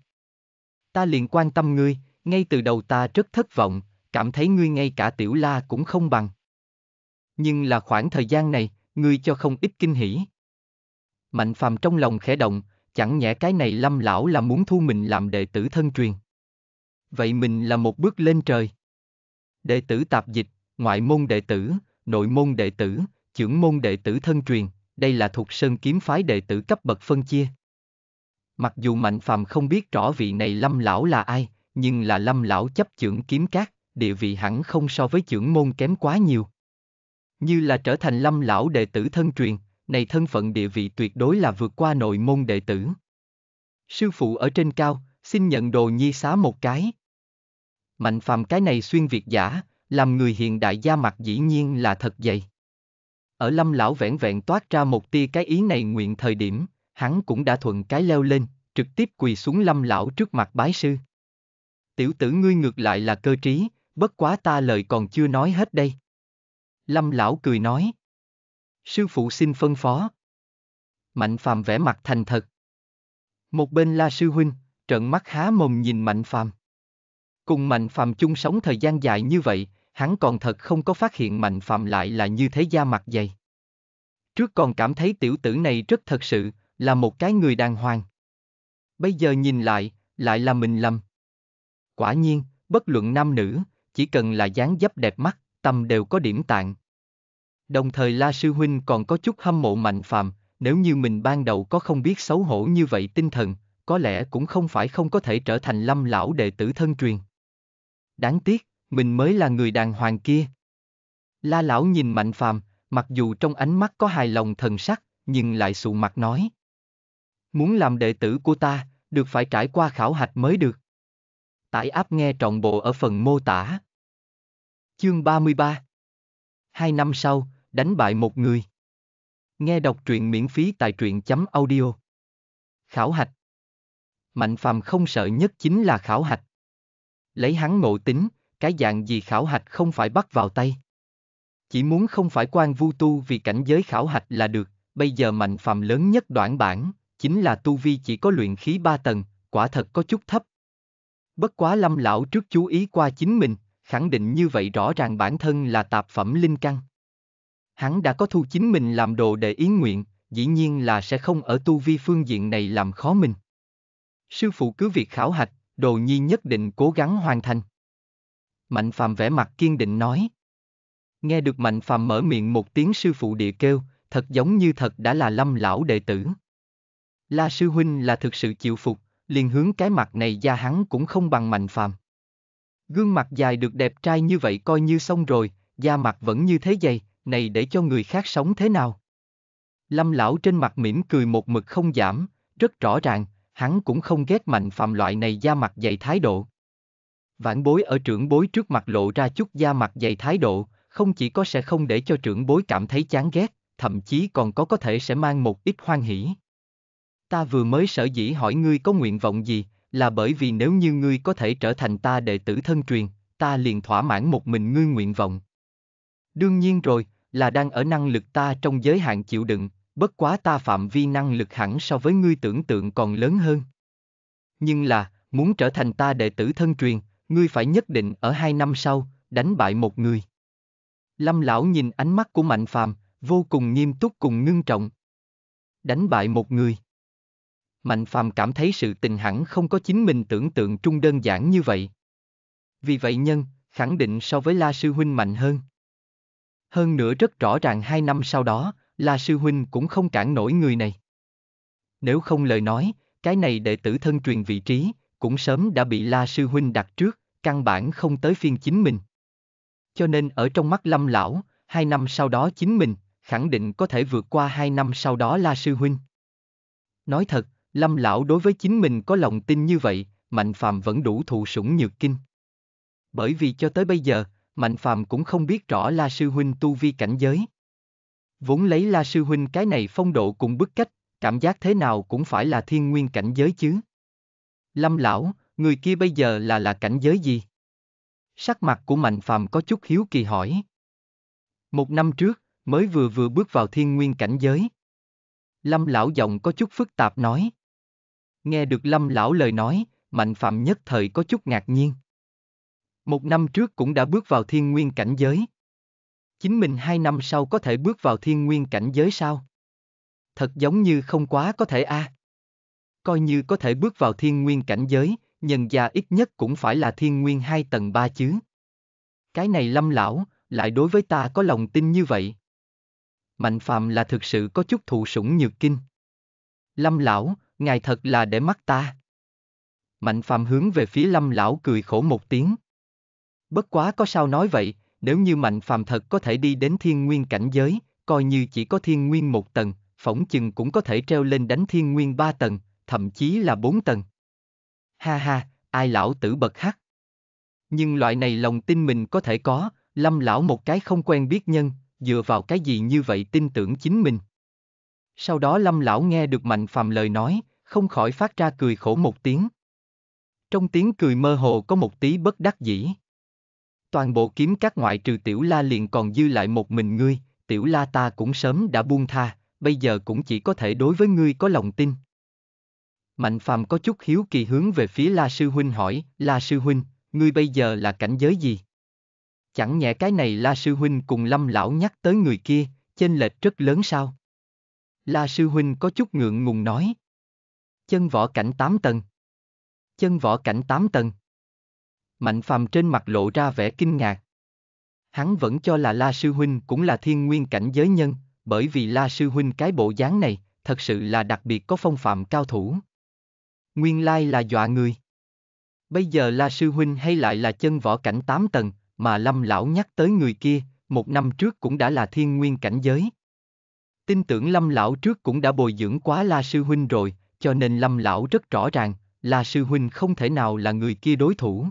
ta liền quan tâm ngươi, ngay từ đầu ta rất thất vọng, cảm thấy ngươi ngay cả tiểu La cũng không bằng. Nhưng là khoảng thời gian này, ngươi cho không ít kinh hỉ. Mạnh Phàm trong lòng khẽ động, chẳng nhẽ cái này Lâm lão là muốn thu mình làm đệ tử thân truyền. Vậy mình là một bước lên trời. Đệ tử tạp dịch, ngoại môn đệ tử, nội môn đệ tử, chưởng môn đệ tử thân truyền, đây là Thục Sơn Kiếm Phái đệ tử cấp bậc phân chia. Mặc dù Mạnh Phàm không biết rõ vị này Lâm lão là ai, nhưng là Lâm lão chấp chưởng kiếm các, địa vị hẳn không so với chưởng môn kém quá nhiều. Như là trở thành Lâm lão đệ tử thân truyền, này thân phận địa vị tuyệt đối là vượt qua nội môn đệ tử. Sư phụ ở trên cao, xin nhận đồ nhi xá một cái. Mạnh Phàm cái này xuyên việt giả, làm người hiện đại da mặt dĩ nhiên là thật dày. Ở Lâm lão vẻn vẹn toát ra một tia cái ý này nguyện thời điểm, hắn cũng đã thuận cái leo lên, trực tiếp quỳ xuống Lâm lão trước mặt bái sư. Tiểu tử ngươi ngược lại là cơ trí, bất quá ta lời còn chưa nói hết đây. Lâm lão cười nói. Sư phụ xin phân phó. Mạnh Phàm vẽ mặt thành thật. Một bên La sư huynh, trợn mắt há mồm nhìn Mạnh Phàm. Cùng Mạnh Phàm chung sống thời gian dài như vậy, hắn còn thật không có phát hiện Mạnh Phàm lại là như thế da mặt dày. Trước còn cảm thấy tiểu tử này rất thật sự, là một cái người đàng hoàng. Bây giờ nhìn lại, lại là mình lầm. Quả nhiên, bất luận nam nữ, chỉ cần là dáng dấp đẹp mắt, tâm đều có điểm tạng. Đồng thời La sư huynh còn có chút hâm mộ Mạnh Phàm, nếu như mình ban đầu có không biết xấu hổ như vậy tinh thần, có lẽ cũng không phải không có thể trở thành Lâm lão đệ tử thân truyền. Đáng tiếc, mình mới là người đàng hoàng kia. La lão nhìn Mạnh Phàm, mặc dù trong ánh mắt có hài lòng thần sắc, nhưng lại sụ mặt nói. Muốn làm đệ tử của ta, được phải trải qua khảo hạch mới được. Tải áp nghe trọn bộ ở phần mô tả. Chương ba mươi ba. Hai năm sau, đánh bại một người. Nghe đọc truyện miễn phí tại truyện chấm audio. Khảo hạch. Mạnh Phàm không sợ nhất chính là khảo hạch. Lấy hắn ngộ tính, cái dạng gì khảo hạch không phải bắt vào tay. Chỉ muốn không phải quan vu tu vì cảnh giới khảo hạch là được. Bây giờ Mạnh Phàm lớn nhất đoạn bản chính là tu vi chỉ có luyện khí ba tầng, quả thật có chút thấp. Bất quá Lâm lão trước chú ý qua chính mình, khẳng định như vậy rõ ràng bản thân là tạp phẩm linh căn. Hắn đã có thu chính mình làm đồ để ý nguyện, dĩ nhiên là sẽ không ở tu vi phương diện này làm khó mình. Sư phụ cứ việc khảo hạch, Đồ Nhi nhất định cố gắng hoàn thành. Mạnh Phàm vẻ mặt kiên định nói. Nghe được Mạnh Phàm mở miệng một tiếng sư phụ địa kêu, thật giống như thật đã là Lâm lão đệ tử. La sư huynh là thực sự chịu phục, liền hướng cái mặt này da hắn cũng không bằng Mạnh Phàm. Gương mặt dài được đẹp trai như vậy coi như xong rồi, da mặt vẫn như thế dày, này để cho người khác sống thế nào? Lâm lão trên mặt mỉm cười một mực không giảm, rất rõ ràng, hắn cũng không ghét Mạnh Phàm loại này da mặt dày thái độ. Vãn bối ở trưởng bối trước mặt lộ ra chút da mặt dày thái độ, không chỉ có sẽ không để cho trưởng bối cảm thấy chán ghét, thậm chí còn có có thể sẽ mang một ít hoan hỉ. Ta vừa mới sở dĩ hỏi ngươi có nguyện vọng gì, là bởi vì nếu như ngươi có thể trở thành ta đệ tử thân truyền, ta liền thỏa mãn một mình ngươi nguyện vọng. Đương nhiên rồi, là đang ở năng lực ta trong giới hạn chịu đựng, bất quá ta phạm vi năng lực hẳn so với ngươi tưởng tượng còn lớn hơn. Nhưng là, muốn trở thành ta đệ tử thân truyền, ngươi phải nhất định ở hai năm sau, đánh bại một người. Lâm lão nhìn ánh mắt của Mạnh Phàm, vô cùng nghiêm túc cùng ngưng trọng. Đánh bại một người. Mạnh Phàm cảm thấy sự tình hẳn không có chính mình tưởng tượng trung đơn giản như vậy. Vì vậy nhân, khẳng định so với La sư huynh mạnh hơn. Hơn nữa rất rõ ràng hai năm sau đó, La sư huynh cũng không cản nổi người này. Nếu không lời nói, cái này đệ tử thân truyền vị trí, cũng sớm đã bị La sư huynh đặt trước, căn bản không tới phiên chính mình. Cho nên ở trong mắt Lâm lão, hai năm sau đó chính mình, khẳng định có thể vượt qua hai năm sau đó La sư huynh. Nói thật, Lâm lão đối với chính mình có lòng tin như vậy, Mạnh Phàm vẫn đủ thụ sủng nhược kinh. Bởi vì cho tới bây giờ, Mạnh Phàm cũng không biết rõ La sư huynh tu vi cảnh giới. Vốn lấy La sư huynh cái này phong độ cùng bức cách, cảm giác thế nào cũng phải là thiên nguyên cảnh giới chứ. Lâm lão, người kia bây giờ là là cảnh giới gì? Sắc mặt của Mạnh Phàm có chút hiếu kỳ hỏi. Một năm trước, mới vừa vừa bước vào thiên nguyên cảnh giới. Lâm lão giọng có chút phức tạp nói. Nghe được Lâm lão lời nói, Mạnh Phàm nhất thời có chút ngạc nhiên. Một năm trước cũng đã bước vào thiên nguyên cảnh giới. Chính mình hai năm sau có thể bước vào thiên nguyên cảnh giới sao? Thật giống như không quá có thể a. À. Coi như có thể bước vào thiên nguyên cảnh giới, nhân gia ít nhất cũng phải là thiên nguyên hai tầng ba chứ. Cái này Lâm lão, lại đối với ta có lòng tin như vậy. Mạnh Phàm là thực sự có chút thụ sủng nhược kinh. Lâm lão, ngài thật là để mắt ta. Mạnh Phàm hướng về phía Lâm lão cười khổ một tiếng. Bất quá có sao nói vậy, nếu như Mạnh Phàm thật có thể đi đến thiên nguyên cảnh giới, coi như chỉ có thiên nguyên một tầng, phỏng chừng cũng có thể treo lên đánh thiên nguyên ba tầng, thậm chí là bốn tầng. Ha ha, ai lão tử bật hắc. Nhưng loại này lòng tin mình có thể có, Lâm lão một cái không quen biết nhân, dựa vào cái gì như vậy tin tưởng chính mình. Sau đó Lâm lão nghe được Mạnh Phàm lời nói, không khỏi phát ra cười khổ một tiếng. Trong tiếng cười mơ hồ có một tí bất đắc dĩ. Toàn bộ kiếm các ngoại trừ Tiểu La liền còn dư lại một mình ngươi, Tiểu La ta cũng sớm đã buông tha, bây giờ cũng chỉ có thể đối với ngươi có lòng tin. Mạnh Phàm có chút hiếu kỳ hướng về phía La sư huynh hỏi, La sư huynh, ngươi bây giờ là cảnh giới gì? Chẳng nhẽ cái này La sư huynh cùng Lâm lão nhắc tới người kia, chênh lệch rất lớn sao? La sư huynh có chút ngượng ngùng nói. Chân võ cảnh tám tầng. Chân võ cảnh tám tầng. Mạnh Phàm trên mặt lộ ra vẻ kinh ngạc. Hắn vẫn cho là La sư huynh cũng là thiên nguyên cảnh giới nhân, bởi vì La sư huynh cái bộ dáng này, thật sự là đặc biệt có phong phạm cao thủ. Nguyên lai là dọa người. Bây giờ La sư huynh hay lại là chân võ cảnh tám tầng, mà Lâm lão nhắc tới người kia, một năm trước cũng đã là thiên nguyên cảnh giới. Tin tưởng Lâm lão trước cũng đã bồi dưỡng quá La sư huynh rồi, cho nên Lâm lão rất rõ ràng, là sư huynh không thể nào là người kia đối thủ.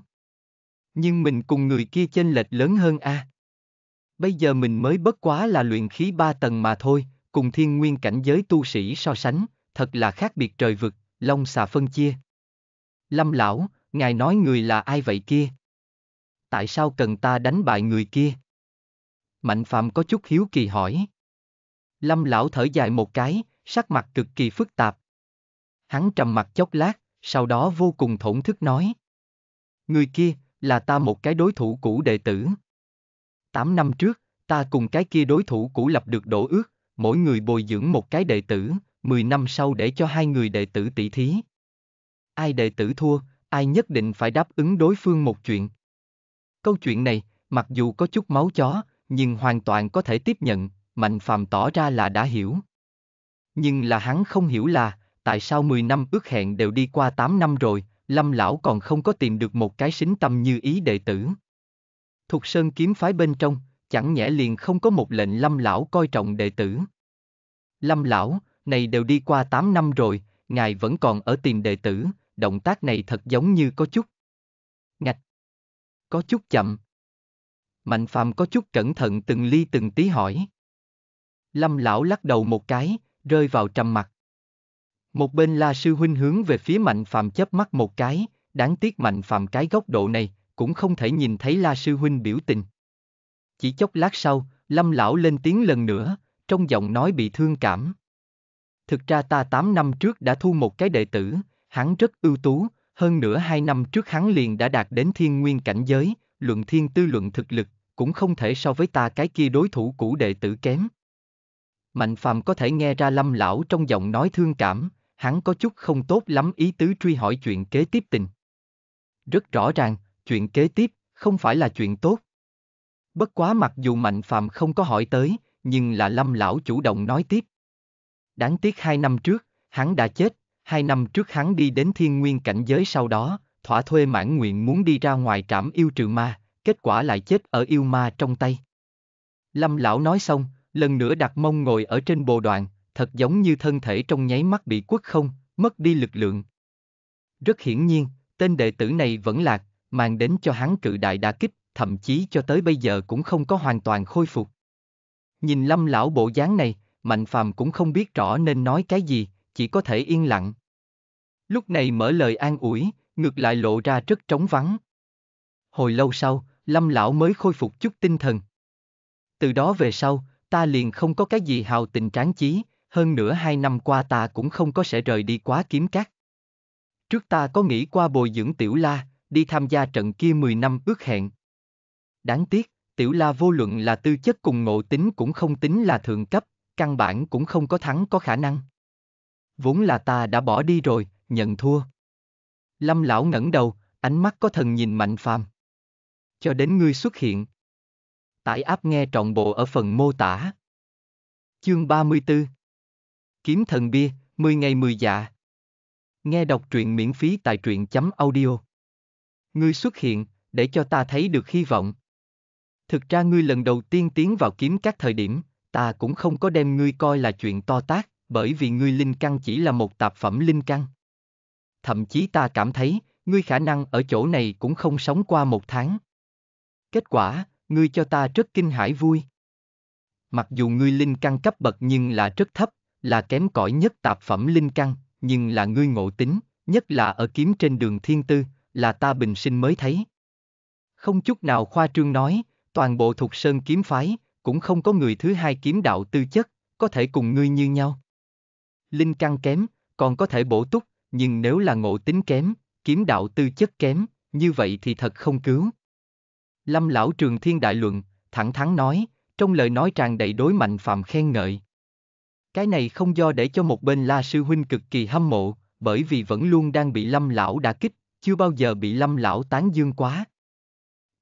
Nhưng mình cùng người kia chênh lệch lớn hơn a. À? Bây giờ mình mới bất quá là luyện khí ba tầng mà thôi, cùng thiên nguyên cảnh giới tu sĩ so sánh, thật là khác biệt trời vực, long xà phân chia. Lâm lão, ngài nói người là ai vậy kia? Tại sao cần ta đánh bại người kia? Mạnh Phàm có chút hiếu kỳ hỏi. Lâm lão thở dài một cái, sắc mặt cực kỳ phức tạp. Hắn trầm mặt chốc lát, sau đó vô cùng thổn thức nói. Người kia, là ta một cái đối thủ cũ đệ tử. Tám năm trước, ta cùng cái kia đối thủ cũ lập được đổ ước, mỗi người bồi dưỡng một cái đệ tử, mười năm sau để cho hai người đệ tử tỷ thí. Ai đệ tử thua, ai nhất định phải đáp ứng đối phương một chuyện. Câu chuyện này, mặc dù có chút máu chó, nhưng hoàn toàn có thể tiếp nhận, Mạnh Phàm tỏ ra là đã hiểu. Nhưng là hắn không hiểu là, tại sao mười năm ước hẹn đều đi qua tám năm rồi, Lâm lão còn không có tìm được một cái xính tâm như ý đệ tử. Thục Sơn kiếm phái bên trong, chẳng nhẽ liền không có một lệnh Lâm lão coi trọng đệ tử. Lâm lão, này đều đi qua tám năm rồi, ngài vẫn còn ở tìm đệ tử, động tác này thật giống như có chút ngạch, có chút chậm. Mạnh Phàm có chút cẩn thận từng ly từng tí hỏi. Lâm lão lắc đầu một cái, rơi vào trầm mặc. Một bên La sư huynh hướng về phía Mạnh Phàm chớp mắt một cái, đáng tiếc Mạnh Phàm cái góc độ này cũng không thể nhìn thấy La sư huynh biểu tình. Chỉ chốc lát sau, Lâm lão lên tiếng lần nữa, trong giọng nói bị thương cảm. Thực ra ta tám năm trước đã thu một cái đệ tử, hắn rất ưu tú, hơn nữa hai năm trước hắn liền đã đạt đến thiên nguyên cảnh giới, luận thiên tư luận thực lực, cũng không thể so với ta cái kia đối thủ cũ đệ tử kém. Mạnh Phàm có thể nghe ra Lâm lão trong giọng nói thương cảm, hắn có chút không tốt lắm ý tứ truy hỏi chuyện kế tiếp tình. Rất rõ ràng, chuyện kế tiếp không phải là chuyện tốt. Bất quá mặc dù Mạnh Phàm không có hỏi tới, nhưng là Lâm lão chủ động nói tiếp. Đáng tiếc hai năm trước, hắn đã chết, hai năm trước hắn đi đến thiên nguyên cảnh giới sau đó, thỏa thuê mãn nguyện muốn đi ra ngoài trảm yêu trừ ma, kết quả lại chết ở yêu ma trong tay. Lâm lão nói xong, lần nữa đặt mông ngồi ở trên bồ đoàn, thật giống như thân thể trong nháy mắt bị quất không, mất đi lực lượng. Rất hiển nhiên, tên đệ tử này vẫn lạc, mang đến cho hắn cự đại đả kích, thậm chí cho tới bây giờ cũng không có hoàn toàn khôi phục. Nhìn Lâm lão bộ dáng này, Mạnh Phàm cũng không biết rõ nên nói cái gì, chỉ có thể yên lặng. Lúc này mở lời an ủi, ngược lại lộ ra rất trống vắng. Hồi lâu sau, Lâm lão mới khôi phục chút tinh thần. Từ đó về sau, ta liền không có cái gì hào tình tráng chí, hơn nữa hai năm qua ta cũng không có sẽ rời đi quá kiếm các. Trước ta có nghĩ qua bồi dưỡng Tiểu La, đi tham gia trận kia mười năm ước hẹn. Đáng tiếc, Tiểu La vô luận là tư chất cùng ngộ tính cũng không tính là thượng cấp, căn bản cũng không có thắng có khả năng. Vốn là ta đã bỏ đi rồi, nhận thua. Lâm lão ngẩng đầu, ánh mắt có thần nhìn Mạnh Phàm. Cho đến ngươi xuất hiện. Tải áp nghe trọn bộ ở phần mô tả. Chương ba mươi tư. Kiếm thần bia, mười ngày mười dạ. Nghe đọc truyện miễn phí tại truyện chấm audio. Ngươi xuất hiện, để cho ta thấy được hy vọng. Thực ra ngươi lần đầu tiên tiến vào kiếm các thời điểm, ta cũng không có đem ngươi coi là chuyện to tát, bởi vì ngươi linh căn chỉ là một tạp phẩm linh căn. Thậm chí ta cảm thấy, ngươi khả năng ở chỗ này cũng không sống qua một tháng. Kết quả, ngươi cho ta rất kinh hãi vui. Mặc dù ngươi linh căn cấp bậc nhưng là rất thấp, là kém cỏi nhất tạp phẩm linh căn, nhưng là ngươi ngộ tính, nhất là ở kiếm trên đường thiên tư, là ta bình sinh mới thấy. Không chút nào khoa trương nói, toàn bộ Thục Sơn kiếm phái, cũng không có người thứ hai kiếm đạo tư chất, có thể cùng ngươi như nhau. Linh căn kém, còn có thể bổ túc, nhưng nếu là ngộ tính kém, kiếm đạo tư chất kém, như vậy thì thật không cứu. Lâm lão trường thiên đại luận, thẳng thắn nói, trong lời nói tràn đầy đối Mạnh Phàm khen ngợi. Cái này không do để cho một bên La sư huynh cực kỳ hâm mộ, bởi vì vẫn luôn đang bị Lâm lão đả kích, chưa bao giờ bị Lâm lão tán dương quá.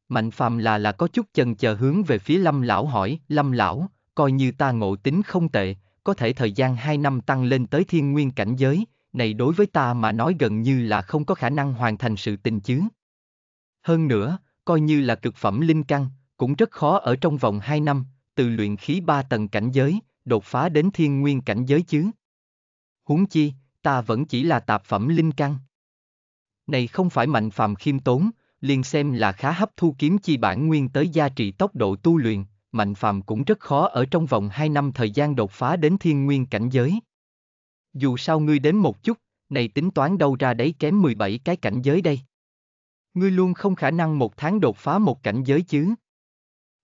Mạnh Phàm là là có chút chần chờ hướng về phía Lâm lão hỏi, Lâm lão, coi như ta ngộ tính không tệ, có thể thời gian hai năm tăng lên tới thiên nguyên cảnh giới, này đối với ta mà nói gần như là không có khả năng hoàn thành sự tình chứ. Hơn nữa, coi như là cực phẩm linh căn, cũng rất khó ở trong vòng hai năm, từ luyện khí ba tầng cảnh giới, đột phá đến thiên nguyên cảnh giới chứ. Huống chi, ta vẫn chỉ là tạp phẩm linh căn. Này không phải Mạnh Phàm khiêm tốn, liền xem là khá hấp thu kiếm chi bản nguyên tới gia trì tốc độ tu luyện, Mạnh Phàm cũng rất khó ở trong vòng hai năm thời gian đột phá đến thiên nguyên cảnh giới. Dù sao ngươi đến một chút, này tính toán đâu ra đấy kém mười bảy cái cảnh giới đây. Ngươi luôn không khả năng một tháng đột phá một cảnh giới chứ.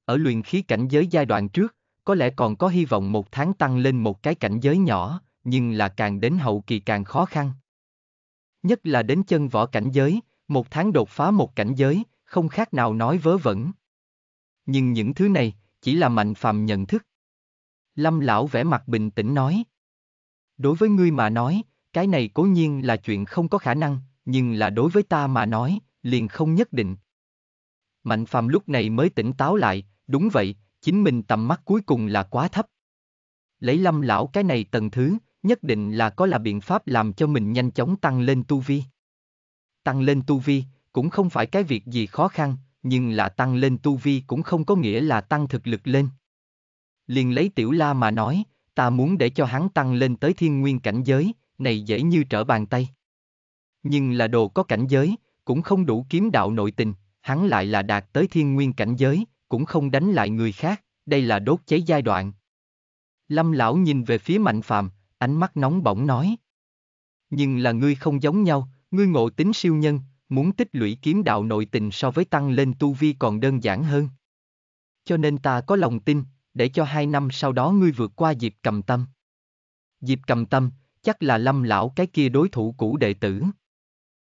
Ở luyện khí cảnh giới giai đoạn trước, có lẽ còn có hy vọng một tháng tăng lên một cái cảnh giới nhỏ, nhưng là càng đến hậu kỳ càng khó khăn. Nhất là đến chân võ cảnh giới, một tháng đột phá một cảnh giới, không khác nào nói vớ vẩn. Nhưng những thứ này, chỉ là Mạnh Phàm nhận thức. Lâm lão vẻ mặt bình tĩnh nói. Đối với ngươi mà nói, cái này cố nhiên là chuyện không có khả năng, nhưng là đối với ta mà nói, liền không nhất định. Mạnh Phàm lúc này mới tỉnh táo lại, đúng vậy, chính mình tầm mắt cuối cùng là quá thấp. Lấy Lâm lão cái này tầng thứ, nhất định là có là biện pháp làm cho mình nhanh chóng tăng lên tu vi. Tăng lên tu vi, cũng không phải cái việc gì khó khăn, nhưng là tăng lên tu vi cũng không có nghĩa là tăng thực lực lên. Liền lấy Tiểu La mà nói, ta muốn để cho hắn tăng lên tới thiên nguyên cảnh giới, này dễ như trở bàn tay. Nhưng là đồ có cảnh giới, cũng không đủ kiếm đạo nội tình, hắn lại là đạt tới thiên nguyên cảnh giới, cũng không đánh lại người khác, đây là đốt cháy giai đoạn. Lâm lão nhìn về phía Mạnh Phàm, ánh mắt nóng bỏng nói. Nhưng là ngươi không giống nhau, ngươi ngộ tính siêu nhân, muốn tích lũy kiếm đạo nội tình so với tăng lên tu vi còn đơn giản hơn. Cho nên ta có lòng tin, để cho hai năm sau đó ngươi vượt qua Diệp Cầm Tâm. Diệp Cầm Tâm, chắc là Lâm lão cái kia đối thủ cũ đệ tử.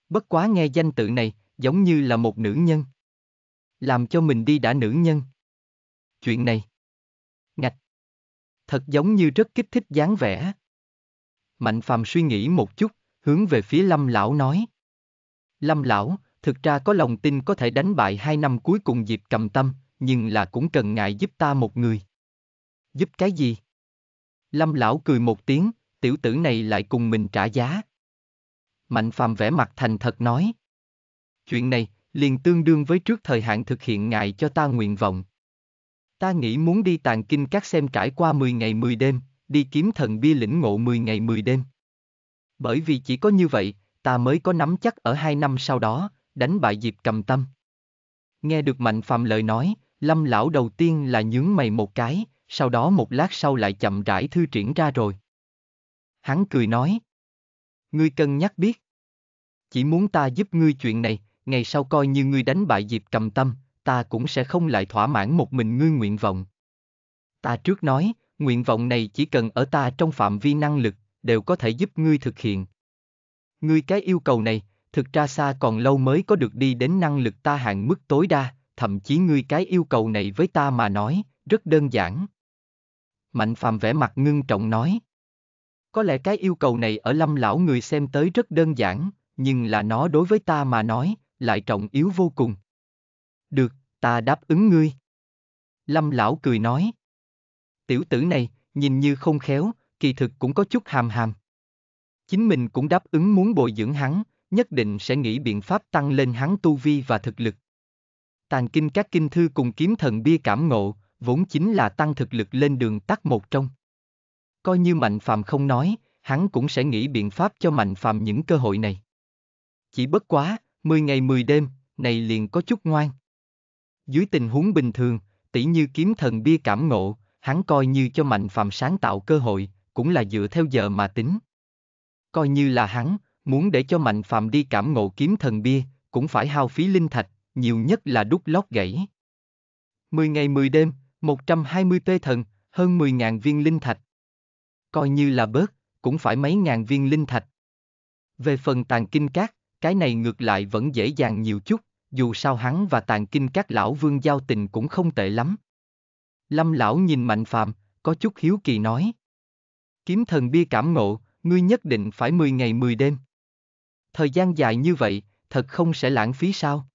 Bất quá nghe danh tự này, giống như là một nữ nhân. Làm cho mình đi đã nữ nhân. Chuyện này. Ngạch. Thật giống như rất kích thích dáng vẻ. Mạnh Phàm suy nghĩ một chút, hướng về phía Lâm lão nói. Lâm lão, thực ra có lòng tin có thể đánh bại hai năm cuối cùng Diệp Cầm Tâm, nhưng là cũng cần ngại giúp ta một người. Giúp cái gì? Lâm lão cười một tiếng, tiểu tử này lại cùng mình trả giá. Mạnh Phàm vẻ mặt thành thật nói. Chuyện này, liền tương đương với trước thời hạn thực hiện ngài cho ta nguyện vọng. Ta nghĩ muốn đi Tàng Kinh Các xem trải qua mười ngày mười đêm, đi kiếm thần bia lĩnh ngộ mười ngày mười đêm. Bởi vì chỉ có như vậy, ta mới có nắm chắc ở hai năm sau đó, đánh bại Diệp Cầm Tâm. Nghe được Mạnh Phàm lời nói, Lâm lão đầu tiên là nhướng mày một cái, sau đó một lát sau lại chậm rãi thư triển ra rồi. Hắn cười nói. Ngươi cân nhắc biết. Chỉ muốn ta giúp ngươi chuyện này, ngày sau coi như ngươi đánh bại Diệp Cầm Tâm, ta cũng sẽ không lại thỏa mãn một mình ngươi nguyện vọng. Ta trước nói, nguyện vọng này chỉ cần ở ta trong phạm vi năng lực, đều có thể giúp ngươi thực hiện. Ngươi cái yêu cầu này, thực ra xa còn lâu mới có được đi đến năng lực ta hạn mức tối đa, thậm chí ngươi cái yêu cầu này với ta mà nói, rất đơn giản. Mạnh Phàm vẻ mặt ngưng trọng nói. Có lẽ cái yêu cầu này ở Lâm lão người xem tới rất đơn giản, nhưng là nó đối với ta mà nói, lại trọng yếu vô cùng. Được, ta đáp ứng ngươi. Lâm lão cười nói. Tiểu tử này, nhìn như không khéo, kỳ thực cũng có chút hàm hàm. Chính mình cũng đáp ứng muốn bồi dưỡng hắn, nhất định sẽ nghĩ biện pháp tăng lên hắn tu vi và thực lực. Tàng Kinh Các kinh thư cùng kiếm thần bia cảm ngộ, vốn chính là tăng thực lực lên đường tắt một trong. Coi như Mạnh Phàm không nói, hắn cũng sẽ nghĩ biện pháp cho Mạnh Phàm những cơ hội này. Chỉ bất quá, mười ngày mười đêm, này liền có chút ngoan. Dưới tình huống bình thường, tỷ như kiếm thần bia cảm ngộ, hắn coi như cho Mạnh Phàm sáng tạo cơ hội, cũng là dựa theo giờ mà tính. Coi như là hắn, muốn để cho Mạnh Phàm đi cảm ngộ kiếm thần bia, cũng phải hao phí linh thạch, nhiều nhất là đút lót gãy. mười ngày mười đêm, một trăm hai mươi tê thần, hơn mười nghìn viên linh thạch. Coi như là bớt, cũng phải mấy ngàn viên linh thạch. Về phần Tàng Kinh Các, cái này ngược lại vẫn dễ dàng nhiều chút, dù sao hắn và Tàng Kinh Các lão vương giao tình cũng không tệ lắm. Lâm lão nhìn Mạnh Phàm, có chút hiếu kỳ nói. Kiếm thần bia cảm ngộ, ngươi nhất định phải mười ngày mười đêm. Thời gian dài như vậy, thật không sẽ lãng phí sao?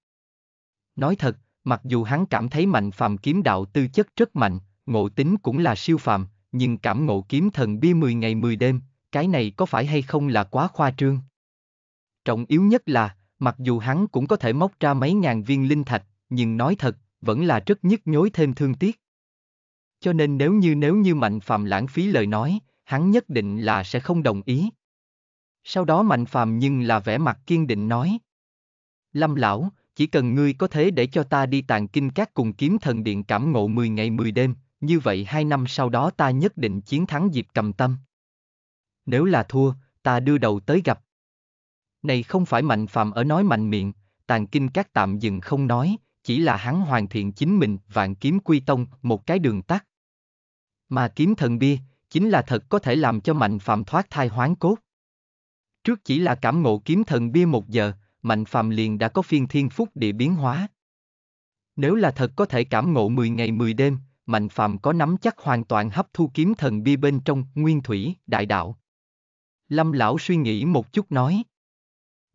Nói thật, mặc dù hắn cảm thấy Mạnh Phàm kiếm đạo tư chất rất mạnh, ngộ tính cũng là siêu phàm, nhưng cảm ngộ kiếm thần bia mười ngày mười đêm, cái này có phải hay không là quá khoa trương? Trọng yếu nhất là, mặc dù hắn cũng có thể móc ra mấy ngàn viên linh thạch, nhưng nói thật, vẫn là rất nhức nhối thêm thương tiếc. Cho nên nếu như nếu như Mạnh Phàm lãng phí lời nói, hắn nhất định là sẽ không đồng ý. Sau đó Mạnh Phàm nhưng là vẻ mặt kiên định nói: Lâm lão, chỉ cần ngươi có thể để cho ta đi Tàng Kinh Các cùng Kiếm Thần Điện cảm ngộ mười ngày mười đêm, như vậy hai năm sau đó ta nhất định chiến thắng Diệp Cầm Tâm. Nếu là thua, ta đưa đầu tới gặp. Này không phải Mạnh Phàm ở nói mạnh miệng, Tàng Kinh Các tạm dừng không nói, chỉ là hắn hoàn thiện chính mình Vạn Kiếm Quy Tông một cái đường tắt. Mà Kiếm Thần Bia, chính là thật có thể làm cho Mạnh Phàm thoát thai hoán cốt. Trước chỉ là cảm ngộ Kiếm Thần Bia một giờ, Mạnh Phàm liền đã có phiên thiên phúc địa biến hóa. Nếu là thật có thể cảm ngộ mười ngày mười đêm, Mạnh Phàm có nắm chắc hoàn toàn hấp thu Kiếm Thần Bia bên trong Nguyên Thủy Đại Đạo. Lâm lão suy nghĩ một chút nói: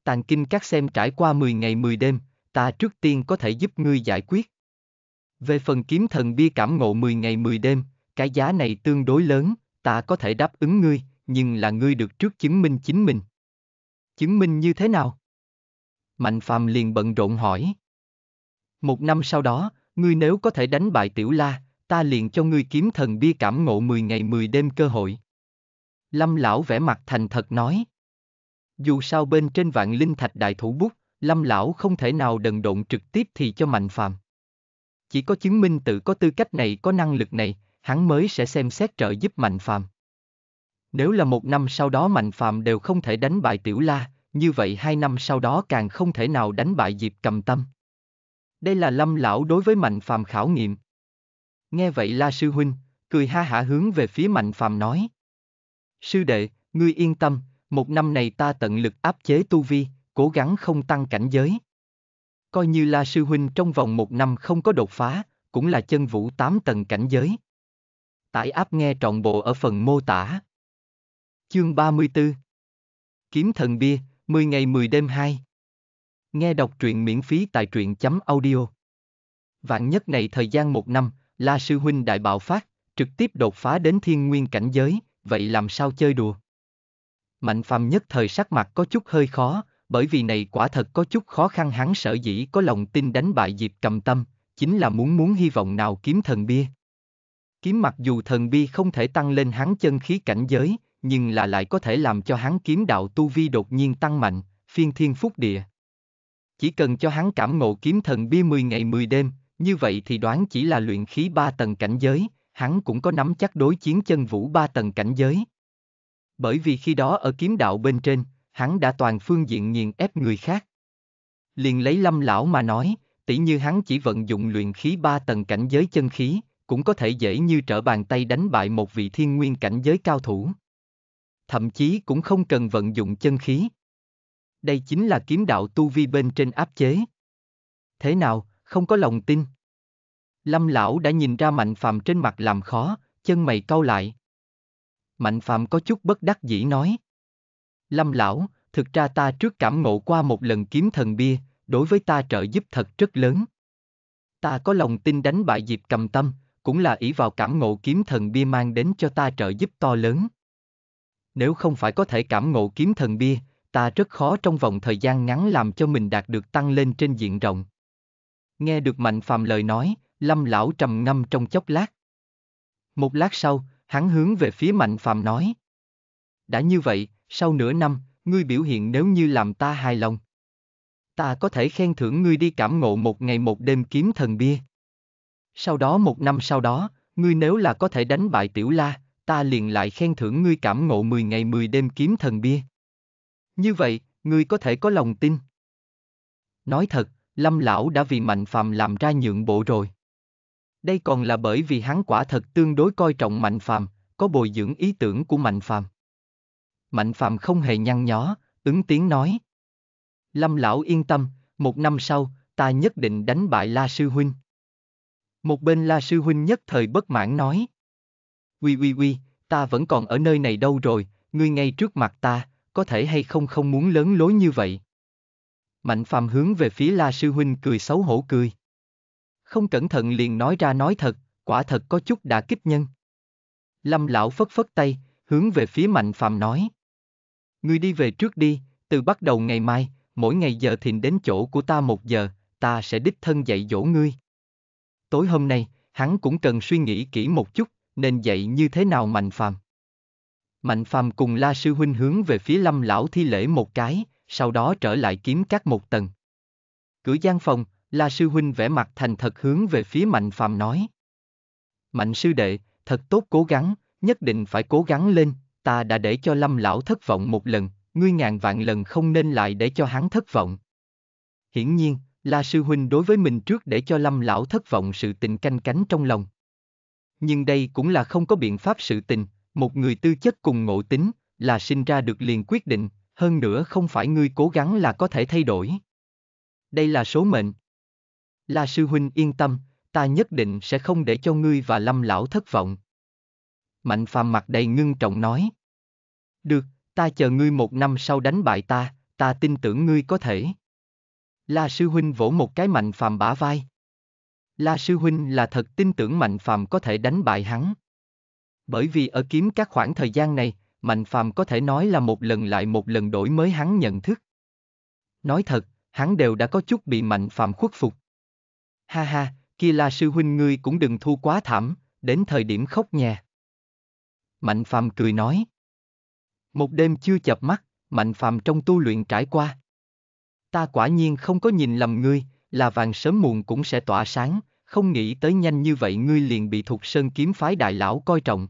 Tàng Kinh Các xem trải qua mười ngày mười đêm, ta trước tiên có thể giúp ngươi giải quyết. Về phần Kiếm Thần Bia cảm ngộ mười ngày mười đêm, cái giá này tương đối lớn, ta có thể đáp ứng ngươi, nhưng là ngươi được trước chứng minh chính mình. Chứng minh như thế nào? Mạnh Phàm liền bận rộn hỏi. Một năm sau đó, ngươi nếu có thể đánh bại Tiểu La, ta liền cho ngươi Kiếm Thần Bia cảm ngộ mười ngày mười đêm cơ hội. Lâm lão vẻ mặt thành thật nói. Dù sao bên trên vạn linh thạch đại thủ bút, Lâm lão không thể nào đần độn trực tiếp thì cho Mạnh Phàm. Chỉ có chứng minh tự có tư cách này, có năng lực này, hắn mới sẽ xem xét trợ giúp Mạnh Phàm. Nếu là một năm sau đó Mạnh Phàm đều không thể đánh bại Tiểu La, như vậy hai năm sau đó càng không thể nào đánh bại Diệp Cầm Tâm. Đây là Lâm lão đối với Mạnh Phàm khảo nghiệm. Nghe vậy La sư huynh cười ha hả hướng về phía Mạnh Phàm nói: Sư đệ, ngươi yên tâm, một năm này ta tận lực áp chế tu vi, cố gắng không tăng cảnh giới. Coi như La sư huynh trong vòng một năm không có đột phá, cũng là chân vũ tám tầng cảnh giới. Tải áp nghe trọn bộ ở phần mô tả. Chương ba mươi tư Kiếm Thần Bia, mười ngày mười đêm hai. Nghe đọc truyện miễn phí tại truyện chấm audio. Vạn nhất này thời gian một năm, La sư huynh đại bạo phát, trực tiếp đột phá đến thiên nguyên cảnh giới, vậy làm sao chơi đùa? Mạnh Phàm nhất thời sắc mặt có chút hơi khó, bởi vì này quả thật có chút khó khăn. Hắn sở dĩ có lòng tin đánh bại Diệp Cầm Tâm, chính là muốn muốn hy vọng nào Kiếm Thần Bia. Kiếm mặc dù thần bia không thể tăng lên hắn chân khí cảnh giới, nhưng là lại có thể làm cho hắn kiếm đạo tu vi đột nhiên tăng mạnh, phiên thiên phúc địa. Chỉ cần cho hắn cảm ngộ Kiếm Thần Bia mười ngày mười đêm, như vậy thì đoán chỉ là luyện khí ba tầng cảnh giới, hắn cũng có nắm chắc đối chiến chân vũ ba tầng cảnh giới. Bởi vì khi đó ở kiếm đạo bên trên, hắn đã toàn phương diện nghiền ép người khác. Liền lấy Lâm lão mà nói, tỉ như hắn chỉ vận dụng luyện khí ba tầng cảnh giới chân khí, cũng có thể dễ như trở bàn tay đánh bại một vị thiên nguyên cảnh giới cao thủ. Thậm chí cũng không cần vận dụng chân khí. Đây chính là kiếm đạo tu vi bên trên áp chế. Thế nào, không có lòng tin? Lâm lão đã nhìn ra Mạnh Phàm trên mặt làm khó, chân mày cau lại. Mạnh Phàm có chút bất đắc dĩ nói: Lâm lão, thực ra ta trước cảm ngộ qua một lần Kiếm Thần Bia, đối với ta trợ giúp thật rất lớn. Ta có lòng tin đánh bại Diệp Cầm Tâm, cũng là ỷ vào cảm ngộ Kiếm Thần Bia mang đến cho ta trợ giúp to lớn. Nếu không phải có thể cảm ngộ Kiếm Thần Bia, ta rất khó trong vòng thời gian ngắn làm cho mình đạt được tăng lên trên diện rộng. Nghe được Mạnh Phàm lời nói, Lâm lão trầm ngâm trong chốc lát. Một lát sau, hắn hướng về phía Mạnh Phàm nói: Đã như vậy, sau nửa năm, ngươi biểu hiện nếu như làm ta hài lòng, ta có thể khen thưởng ngươi đi cảm ngộ một ngày một đêm Kiếm Thần Bia. Sau đó một năm sau đó, ngươi nếu là có thể đánh bại Tiểu La, ta liền lại khen thưởng ngươi cảm ngộ mười ngày mười đêm Kiếm Thần Bia. Như vậy, ngươi có thể có lòng tin. Nói thật, Lâm lão đã vì Mạnh Phàm làm ra nhượng bộ rồi. Đây còn là bởi vì hắn quả thật tương đối coi trọng Mạnh Phàm, có bồi dưỡng ý tưởng của Mạnh Phàm. Mạnh Phàm không hề nhăn nhó, ứng tiếng nói: Lâm lão yên tâm, một năm sau, ta nhất định đánh bại La sư huynh. Một bên La sư huynh nhất thời bất mãn nói: Uy uy uy, ta vẫn còn ở nơi này đâu rồi, ngươi ngay trước mặt ta, có thể hay không không muốn lớn lối như vậy. Mạnh Phàm hướng về phía La sư huynh cười xấu hổ cười. Không cẩn thận liền nói ra nói thật, quả thật có chút đả kích nhân. Lâm lão phất phất tay, hướng về phía Mạnh Phàm nói: Ngươi đi về trước đi, từ bắt đầu ngày mai, mỗi ngày giờ thìn đến chỗ của ta một giờ, ta sẽ đích thân dạy dỗ ngươi. Tối hôm nay, hắn cũng cần suy nghĩ kỹ một chút, nên dạy như thế nào Mạnh Phàm. Mạnh Phàm cùng La Sư Huynh hướng về phía Lâm Lão thi lễ một cái, sau đó trở lại kiếm các một tầng. Cửa gian phòng, La Sư Huynh vẻ mặt thành thật hướng về phía Mạnh Phàm nói. Mạnh sư đệ, thật tốt cố gắng, nhất định phải cố gắng lên, ta đã để cho Lâm Lão thất vọng một lần, ngươi ngàn vạn lần không nên lại để cho hắn thất vọng. Hiển nhiên, La Sư Huynh đối với mình trước để cho Lâm Lão thất vọng sự tình canh cánh trong lòng. Nhưng đây cũng là không có biện pháp sự tình, một người tư chất cùng ngộ tính, là sinh ra được liền quyết định, hơn nữa không phải ngươi cố gắng là có thể thay đổi. Đây là số mệnh. La Sư Huynh yên tâm, ta nhất định sẽ không để cho ngươi và Lâm Lão thất vọng. Mạnh Phàm mặt đầy ngưng trọng nói. Được, ta chờ ngươi một năm sau đánh bại ta, ta tin tưởng ngươi có thể. La Sư Huynh vỗ một cái Mạnh Phàm bả vai. La Sư Huynh là thật tin tưởng Mạnh Phàm có thể đánh bại hắn. Bởi vì ở kiếm các khoảng thời gian này, Mạnh Phàm có thể nói là một lần lại một lần đổi mới hắn nhận thức. Nói thật, hắn đều đã có chút bị Mạnh Phàm khuất phục. Ha ha, kia La Sư Huynh ngươi cũng đừng thua quá thảm, đến thời điểm khóc nhà. Mạnh Phàm cười nói. Một đêm chưa chợp mắt, Mạnh Phàm trong tu luyện trải qua. Ta quả nhiên không có nhìn lầm ngươi, là vàng sớm muộn cũng sẽ tỏa sáng, không nghĩ tới nhanh như vậy ngươi liền bị Thục Sơn Kiếm Phái đại lão coi trọng.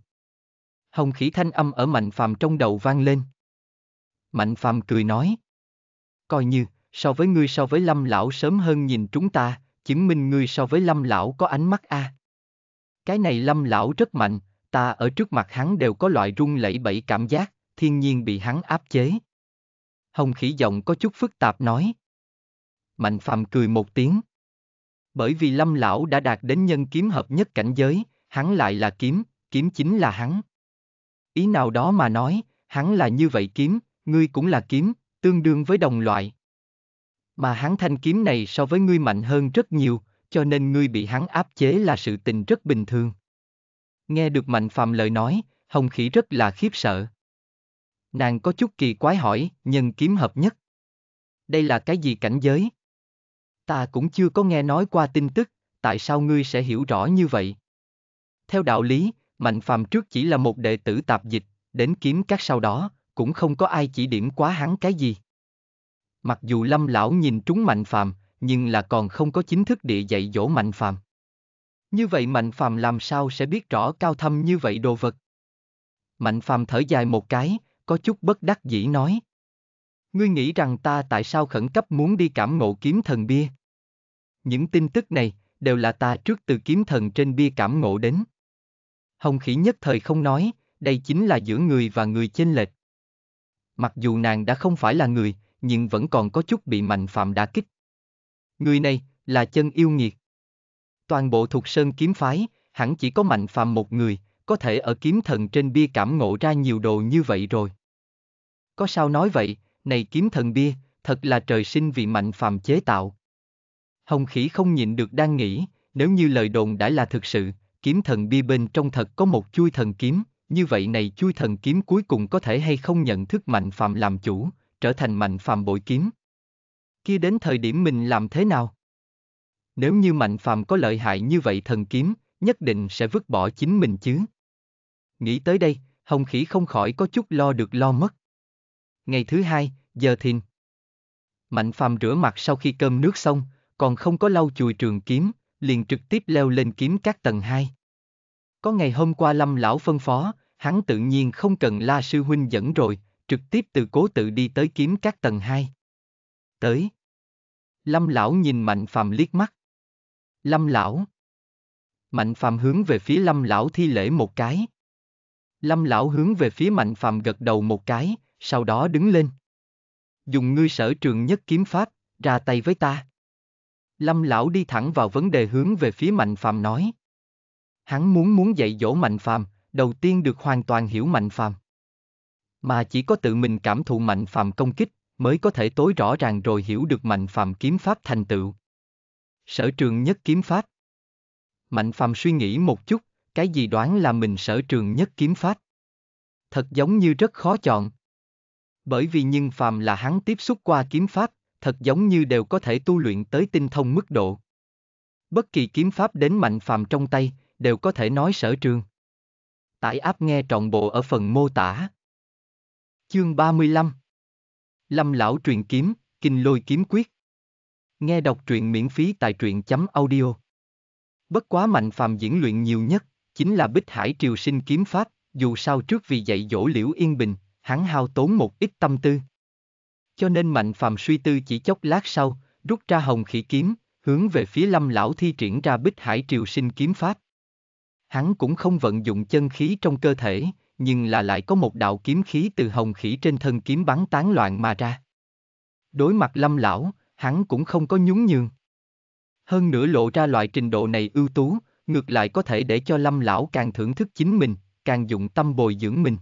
Hồng Khỉ thanh âm ở Mạnh Phàm trong đầu vang lên. Mạnh Phàm cười nói. Coi như, so với ngươi so với Lâm Lão sớm hơn nhìn chúng ta, chứng minh ngươi so với Lâm Lão có ánh mắt a. À. Cái này Lâm Lão rất mạnh, ta ở trước mặt hắn đều có loại rung lẩy bẩy cảm giác, thiên nhiên bị hắn áp chế. Hồng Khỉ giọng có chút phức tạp nói. Mạnh Phàm cười một tiếng. Bởi vì Lâm Lão đã đạt đến nhân kiếm hợp nhất cảnh giới, hắn lại là kiếm, kiếm chính là hắn. Ý nào đó mà nói, hắn là như vậy kiếm, ngươi cũng là kiếm, tương đương với đồng loại. Mà hắn thanh kiếm này so với ngươi mạnh hơn rất nhiều, cho nên ngươi bị hắn áp chế là sự tình rất bình thường. Nghe được Mạnh Phàm lời nói, Hồng Khỉ rất là khiếp sợ. Nàng có chút kỳ quái hỏi, nhân kiếm hợp nhất. Đây là cái gì cảnh giới? Ta cũng chưa có nghe nói qua tin tức, tại sao ngươi sẽ hiểu rõ như vậy? Theo đạo lý, Mạnh Phàm trước chỉ là một đệ tử tạp dịch, đến kiếm các sau đó, cũng không có ai chỉ điểm quá hắn cái gì. Mặc dù Lâm Lão nhìn trúng Mạnh Phàm, nhưng là còn không có chính thức địa dạy dỗ Mạnh Phàm. Như vậy Mạnh Phàm làm sao sẽ biết rõ cao thâm như vậy đồ vật? Mạnh Phàm thở dài một cái, có chút bất đắc dĩ nói. Ngươi nghĩ rằng ta tại sao khẩn cấp muốn đi cảm ngộ kiếm thần bia? Những tin tức này đều là ta trước từ kiếm thần trên bia cảm ngộ đến. Hồng Khỉ nhất thời không nói, đây chính là giữa người và người chênh lệch. Mặc dù nàng đã không phải là người, nhưng vẫn còn có chút bị Mạnh Phàm đả kích. Người này là chân yêu nghiệt. Toàn bộ Thục Sơn Kiếm Phái, hẳn chỉ có Mạnh Phàm một người, có thể ở kiếm thần trên bia cảm ngộ ra nhiều đồ như vậy rồi. Có sao nói vậy, này kiếm thần bia, thật là trời sinh vì Mạnh Phàm chế tạo. Hồng Khỉ không nhịn được đang nghĩ, nếu như lời đồn đã là thực sự, kiếm thần bia bên trong thật có một chuôi thần kiếm, như vậy này chuôi thần kiếm cuối cùng có thể hay không nhận thức Mạnh Phàm làm chủ, trở thành Mạnh Phàm bội kiếm. Kia đến thời điểm mình làm thế nào? Nếu như Mạnh Phàm có lợi hại như vậy thần kiếm, nhất định sẽ vứt bỏ chính mình chứ. Nghĩ tới đây, Hồng Khỉ không khỏi có chút lo được lo mất. Ngày thứ hai, giờ thìn. Mạnh Phàm rửa mặt sau khi cơm nước xong, còn không có lau chùi trường kiếm, liền trực tiếp leo lên kiếm các tầng hai. Có ngày hôm qua Lâm Lão phân phó, hắn tự nhiên không cần La Sư Huynh dẫn rồi, trực tiếp từ cố tự đi tới kiếm các tầng hai. Tới. Lâm Lão nhìn Mạnh Phàm liếc mắt. Lâm Lão. Mạnh Phàm hướng về phía Lâm Lão thi lễ một cái. Lâm Lão hướng về phía Mạnh Phàm gật đầu một cái, sau đó đứng lên. Dùng ngươi sở trường nhất kiếm pháp, ra tay với ta. Lâm Lão đi thẳng vào vấn đề hướng về phía Mạnh Phàm nói. Hắn muốn muốn dạy dỗ Mạnh Phàm, đầu tiên được hoàn toàn hiểu Mạnh Phàm. Mà chỉ có tự mình cảm thụ Mạnh Phàm công kích, mới có thể tối rõ ràng rồi hiểu được Mạnh Phàm kiếm pháp thành tựu. Sở trường nhất kiếm pháp. Mạnh Phàm suy nghĩ một chút, cái gì đoán là mình sở trường nhất kiếm pháp? Thật giống như rất khó chọn. Bởi vì nhưng phàm là hắn tiếp xúc qua kiếm pháp, thật giống như đều có thể tu luyện tới tinh thông mức độ. Bất kỳ kiếm pháp đến Mạnh Phàm trong tay, đều có thể nói sở trường. Tải áp nghe trọn bộ ở phần mô tả. Chương ba mươi lăm Lâm Lão truyền kiếm, Kinh Lôi Kiếm Quyết. Nghe đọc truyện miễn phí tại truyện chấm audio. Bất quá Mạnh Phàm diễn luyện nhiều nhất chính là Bích Hải Triều Sinh kiếm pháp, dù sao trước vì dạy dỗ Liễu Yên Bình, hắn hao tốn một ít tâm tư. Cho nên Mạnh Phàm suy tư chỉ chốc lát sau, rút ra Hồng Khỉ kiếm, hướng về phía Lâm Lão thi triển ra Bích Hải Triều Sinh kiếm pháp. Hắn cũng không vận dụng chân khí trong cơ thể, nhưng là lại có một đạo kiếm khí từ Hồng Khỉ trên thân kiếm bắn tán loạn mà ra. Đối mặt Lâm Lão, hắn cũng không có nhún nhường. Hơn nữa lộ ra loại trình độ này ưu tú, ngược lại có thể để cho Lâm Lão càng thưởng thức chính mình, càng dụng tâm bồi dưỡng mình.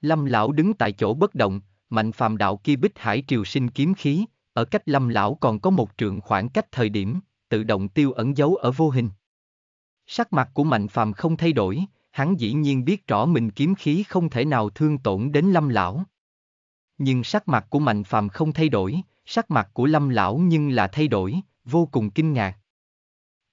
Lâm Lão đứng tại chỗ bất động, Mạnh Phàm đạo kia Bích Hải Triều Sinh kiếm khí, ở cách Lâm Lão còn có một trượng khoảng cách thời điểm, tự động tiêu ẩn giấu ở vô hình. Sắc mặt của Mạnh Phàm không thay đổi, hắn dĩ nhiên biết rõ mình kiếm khí không thể nào thương tổn đến Lâm Lão. Nhưng sắc mặt của Mạnh Phàm không thay đổi, sắc mặt của Lâm Lão nhưng là thay đổi, vô cùng kinh ngạc.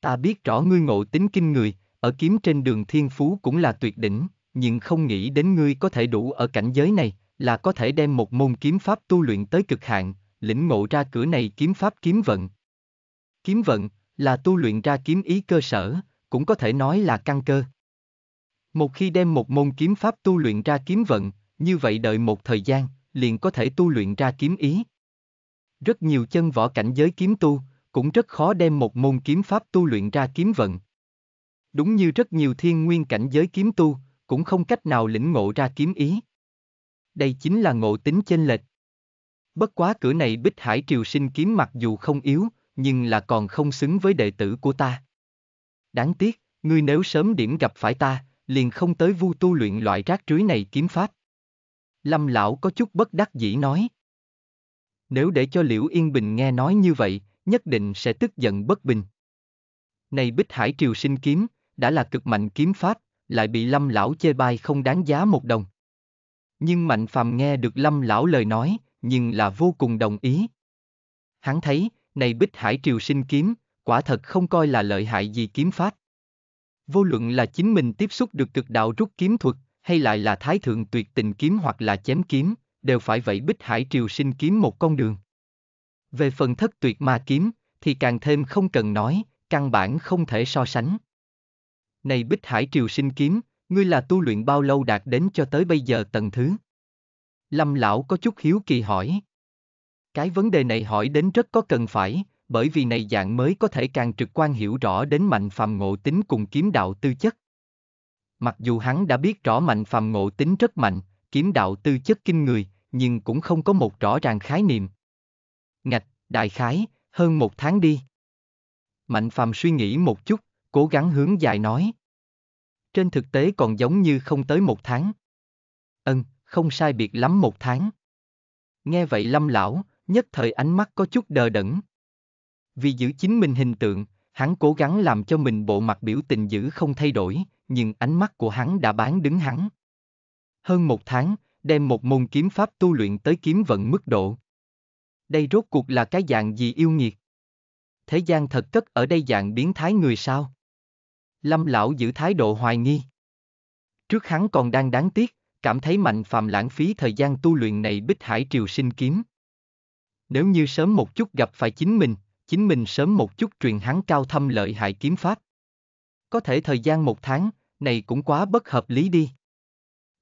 Ta biết rõ ngươi ngộ tính kinh người, ở kiếm trên đường thiên phú cũng là tuyệt đỉnh, nhưng không nghĩ đến ngươi có thể đủ ở cảnh giới này, là có thể đem một môn kiếm pháp tu luyện tới cực hạn, lĩnh ngộ ra cửa này kiếm pháp kiếm vận. Kiếm vận là tu luyện ra kiếm ý cơ sở, cũng có thể nói là căn cơ. Một khi đem một môn kiếm pháp tu luyện ra kiếm vận, như vậy đợi một thời gian, liền có thể tu luyện ra kiếm ý. Rất nhiều chân võ cảnh giới kiếm tu, cũng rất khó đem một môn kiếm pháp tu luyện ra kiếm vận. Đúng như rất nhiều thiên nguyên cảnh giới kiếm tu, cũng không cách nào lĩnh ngộ ra kiếm ý. Đây chính là ngộ tính chênh lệch. Bất quá cửa này Bích Hải Triều Sinh kiếm mặc dù không yếu, nhưng là còn không xứng với đệ tử của ta. Đáng tiếc, ngươi nếu sớm điểm gặp phải ta, liền không tới vu tu luyện loại rác rưới này kiếm pháp. Lâm Lão có chút bất đắc dĩ nói. Nếu để cho Liễu Yên Bình nghe nói như vậy, nhất định sẽ tức giận bất bình. Này Bích Hải Triều Sinh kiếm, đã là cực mạnh kiếm pháp, lại bị Lâm Lão chê bai không đáng giá một đồng. Nhưng Mạnh Phàm nghe được Lâm Lão lời nói, nhưng là vô cùng đồng ý. Hắn thấy, này Bích Hải Triều Sinh kiếm, quả thật không coi là lợi hại gì kiếm pháp. Vô luận là chính mình tiếp xúc được cực đạo rút kiếm thuật, hay lại là thái thượng tuyệt tình kiếm hoặc là chém kiếm, đều phải vậy Bích Hải Triều Sinh kiếm một con đường. Về phần Thất Tuyệt Ma Kiếm, thì càng thêm không cần nói, căn bản không thể so sánh. Này Bích Hải Triều Sinh kiếm, ngươi là tu luyện bao lâu đạt đến cho tới bây giờ tầng thứ? Lâm Lão có chút hiếu kỳ hỏi. Cái vấn đề này hỏi đến rất có cần phải, bởi vì này dạng mới có thể càng trực quan hiểu rõ đến Mạnh Phàm ngộ tính cùng kiếm đạo tư chất. Mặc dù hắn đã biết rõ Mạnh Phàm ngộ tính rất mạnh, kiếm đạo tư chất kinh người, nhưng cũng không có một rõ ràng khái niệm. Ngạch, đại khái, hơn một tháng đi. Mạnh Phàm suy nghĩ một chút, cố gắng hướng dài nói. Trên thực tế còn giống như không tới một tháng. Ừm, không sai biệt lắm một tháng. Nghe vậy Lâm Lão, nhất thời ánh mắt có chút đờ đẫn. Vì giữ chính mình hình tượng, hắn cố gắng làm cho mình bộ mặt biểu tình giữ không thay đổi, nhưng ánh mắt của hắn đã bán đứng hắn. Hơn một tháng, đem một môn kiếm pháp tu luyện tới kiếm vận mức độ. Đây rốt cuộc là cái dạng gì yêu nghiệt? Thế gian thật cất ở đây dạng biến thái người sao? Lâm Lão giữ thái độ hoài nghi. Trước hắn còn đang đáng tiếc, cảm thấy Mạnh Phàm lãng phí thời gian tu luyện này Bích Hải Triều Sinh kiếm. Nếu như sớm một chút gặp phải chính mình, chính mình sớm một chút truyền hắn cao thâm lợi hại kiếm pháp. Có thể thời gian một tháng, này cũng quá bất hợp lý đi.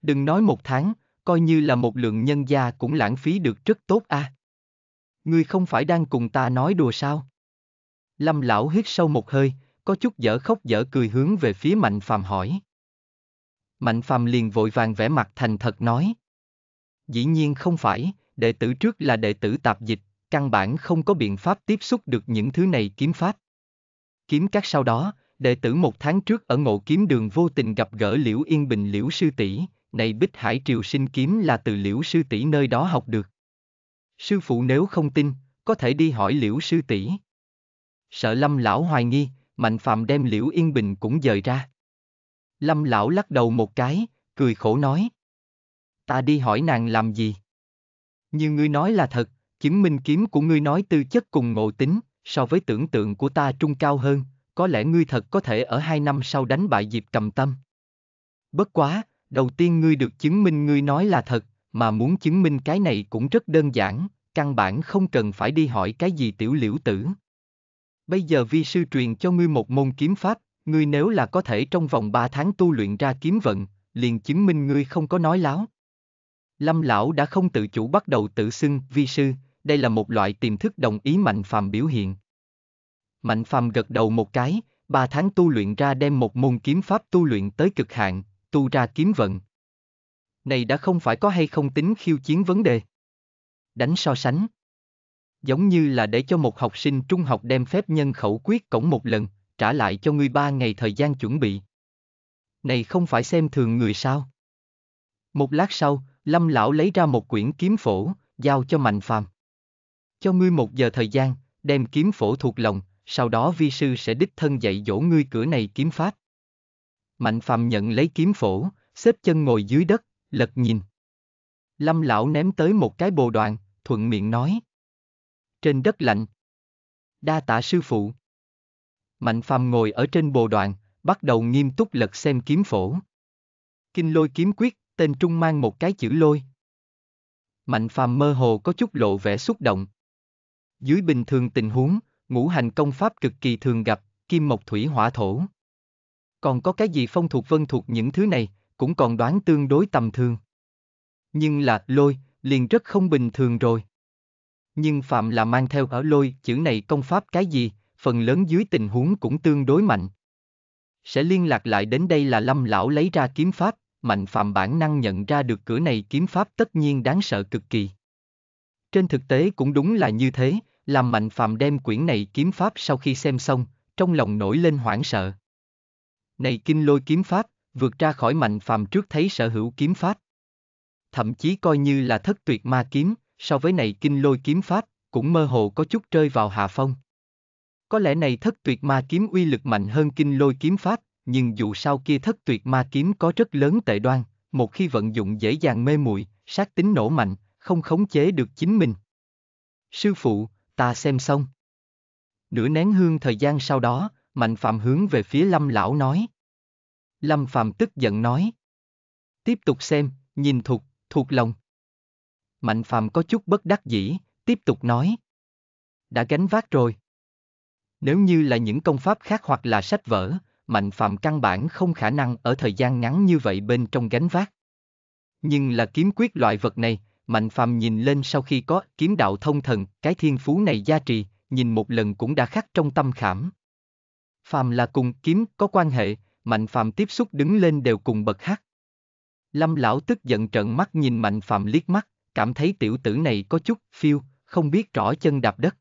Đừng nói một tháng, coi như là một lượng nhân gia cũng lãng phí được rất tốt a. À. Ngươi không phải đang cùng ta nói đùa sao? Lâm Lão hít sâu một hơi, có chút dở khóc dở cười hướng về phía Mạnh Phàm hỏi. Mạnh Phàm liền vội vàng vẽ mặt thành thật nói. Dĩ nhiên không phải, đệ tử trước là đệ tử tạp dịch, căn bản không có biện pháp tiếp xúc được những thứ này kiếm pháp. Kiếm các sau đó, đệ tử một tháng trước ở Ngộ Kiếm Đường vô tình gặp gỡ Liễu Yên Bình Liễu sư tỷ, này Bích Hải Triều Sinh kiếm là từ Liễu sư tỷ nơi đó học được. Sư phụ nếu không tin, có thể đi hỏi Liễu sư tỷ. Sợ Lâm Lão hoài nghi, Mạnh Phàm đem Liễu Yên Bình cũng dời ra. Lâm Lão lắc đầu một cái, cười khổ nói. Ta đi hỏi nàng làm gì? Như ngươi nói là thật, chứng minh kiếm của ngươi nói tư chất cùng ngộ tính, so với tưởng tượng của ta trung cao hơn, có lẽ ngươi thật có thể ở hai năm sau đánh bại Diệp Cầm Tâm. Bất quá, đầu tiên ngươi được chứng minh ngươi nói là thật, mà muốn chứng minh cái này cũng rất đơn giản, căn bản không cần phải đi hỏi cái gì tiểu liễu tử. Bây giờ vi sư truyền cho ngươi một môn kiếm pháp, ngươi nếu là có thể trong vòng ba tháng tu luyện ra kiếm vận, liền chứng minh ngươi không có nói láo. Lâm lão đã không tự chủ bắt đầu tự xưng vi sư, đây là một loại tiềm thức đồng ý Mạnh Phàm biểu hiện. Mạnh Phàm gật đầu một cái, ba tháng tu luyện ra đem một môn kiếm pháp tu luyện tới cực hạn, tu ra kiếm vận. Này đã không phải có hay không tính khiêu chiến vấn đề. Đánh so sánh. Giống như là để cho một học sinh trung học đem phép nhân khẩu quyết cổng một lần, trả lại cho ngươi ba ngày thời gian chuẩn bị. Này không phải xem thường người sao? Một lát sau, Lâm lão lấy ra một quyển kiếm phổ, giao cho Mạnh Phàm. Cho ngươi một giờ thời gian, đem kiếm phổ thuộc lòng, sau đó vi sư sẽ đích thân dạy dỗ ngươi cửa này kiếm pháp. Mạnh Phàm nhận lấy kiếm phổ, xếp chân ngồi dưới đất, lật nhìn. Lâm lão ném tới một cái bồ đoàn, thuận miệng nói. Trên đất lạnh. Đa tạ sư phụ. Mạnh Phàm ngồi ở trên bồ đoàn, bắt đầu nghiêm túc lật xem kiếm phổ. Kinh Lôi Kiếm Quyết, tên trung mang một cái chữ lôi. Mạnh Phàm mơ hồ có chút lộ vẻ xúc động. Dưới bình thường tình huống, ngũ hành công pháp cực kỳ thường gặp, kim mộc thủy hỏa thổ. Còn có cái gì phong thuộc vân thuộc những thứ này, cũng còn đoán tương đối tầm thường. Nhưng là lôi, liền rất không bình thường rồi. Nhưng phạm là mang theo ở lôi chữ này công pháp cái gì, phần lớn dưới tình huống cũng tương đối mạnh. Sẽ liên lạc lại đến đây là Lâm lão lấy ra kiếm pháp, Mạnh Phàm bản năng nhận ra được cửa này kiếm pháp tất nhiên đáng sợ cực kỳ. Trên thực tế cũng đúng là như thế, làm Mạnh Phàm đem quyển này kiếm pháp sau khi xem xong, trong lòng nổi lên hoảng sợ. Này Kinh Lôi Kiếm Pháp, vượt ra khỏi Mạnh Phàm trước thấy sở hữu kiếm pháp. Thậm chí coi như là Thất Tuyệt Ma Kiếm, so với này Kinh Lôi Kiếm Pháp, cũng mơ hồ có chút rơi vào hạ phong. Có lẽ này Thất Tuyệt Ma Kiếm uy lực mạnh hơn Kinh Lôi Kiếm Pháp, nhưng dù sao kia Thất Tuyệt Ma Kiếm có rất lớn tệ đoan, một khi vận dụng dễ dàng mê muội, sát tính nổ mạnh, không khống chế được chính mình. Sư phụ, ta xem xong. Nửa nén hương thời gian sau đó, Mạnh Phàm hướng về phía Lâm lão nói. Lâm Phàm tức giận nói. Tiếp tục xem, nhìn thuộc, thuộc lòng. Mạnh Phàm có chút bất đắc dĩ, tiếp tục nói. Đã gánh vác rồi. Nếu như là những công pháp khác hoặc là sách vở, Mạnh Phàm căn bản không khả năng ở thời gian ngắn như vậy bên trong gánh vác. Nhưng là kiếm quyết loại vật này, Mạnh Phàm nhìn lên sau khi có kiếm đạo thông thần, cái thiên phú này gia trì, nhìn một lần cũng đã khắc trong tâm khảm. Phàm là cùng kiếm có quan hệ, Mạnh Phàm tiếp xúc đứng lên đều cùng bật hắc. Lâm lão tức giận trợn mắt nhìn Mạnh Phàm liếc mắt, cảm thấy tiểu tử này có chút phiêu, không biết rõ chân đạp đất.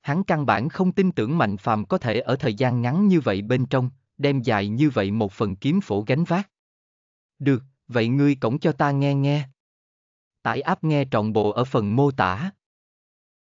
Hắn căn bản không tin tưởng Mạnh Phàm có thể ở thời gian ngắn như vậy bên trong, đem dài như vậy một phần kiếm phổ gánh vác. Được, vậy ngươi cõng cho ta nghe nghe. Tải app nghe trọn bộ ở phần mô tả.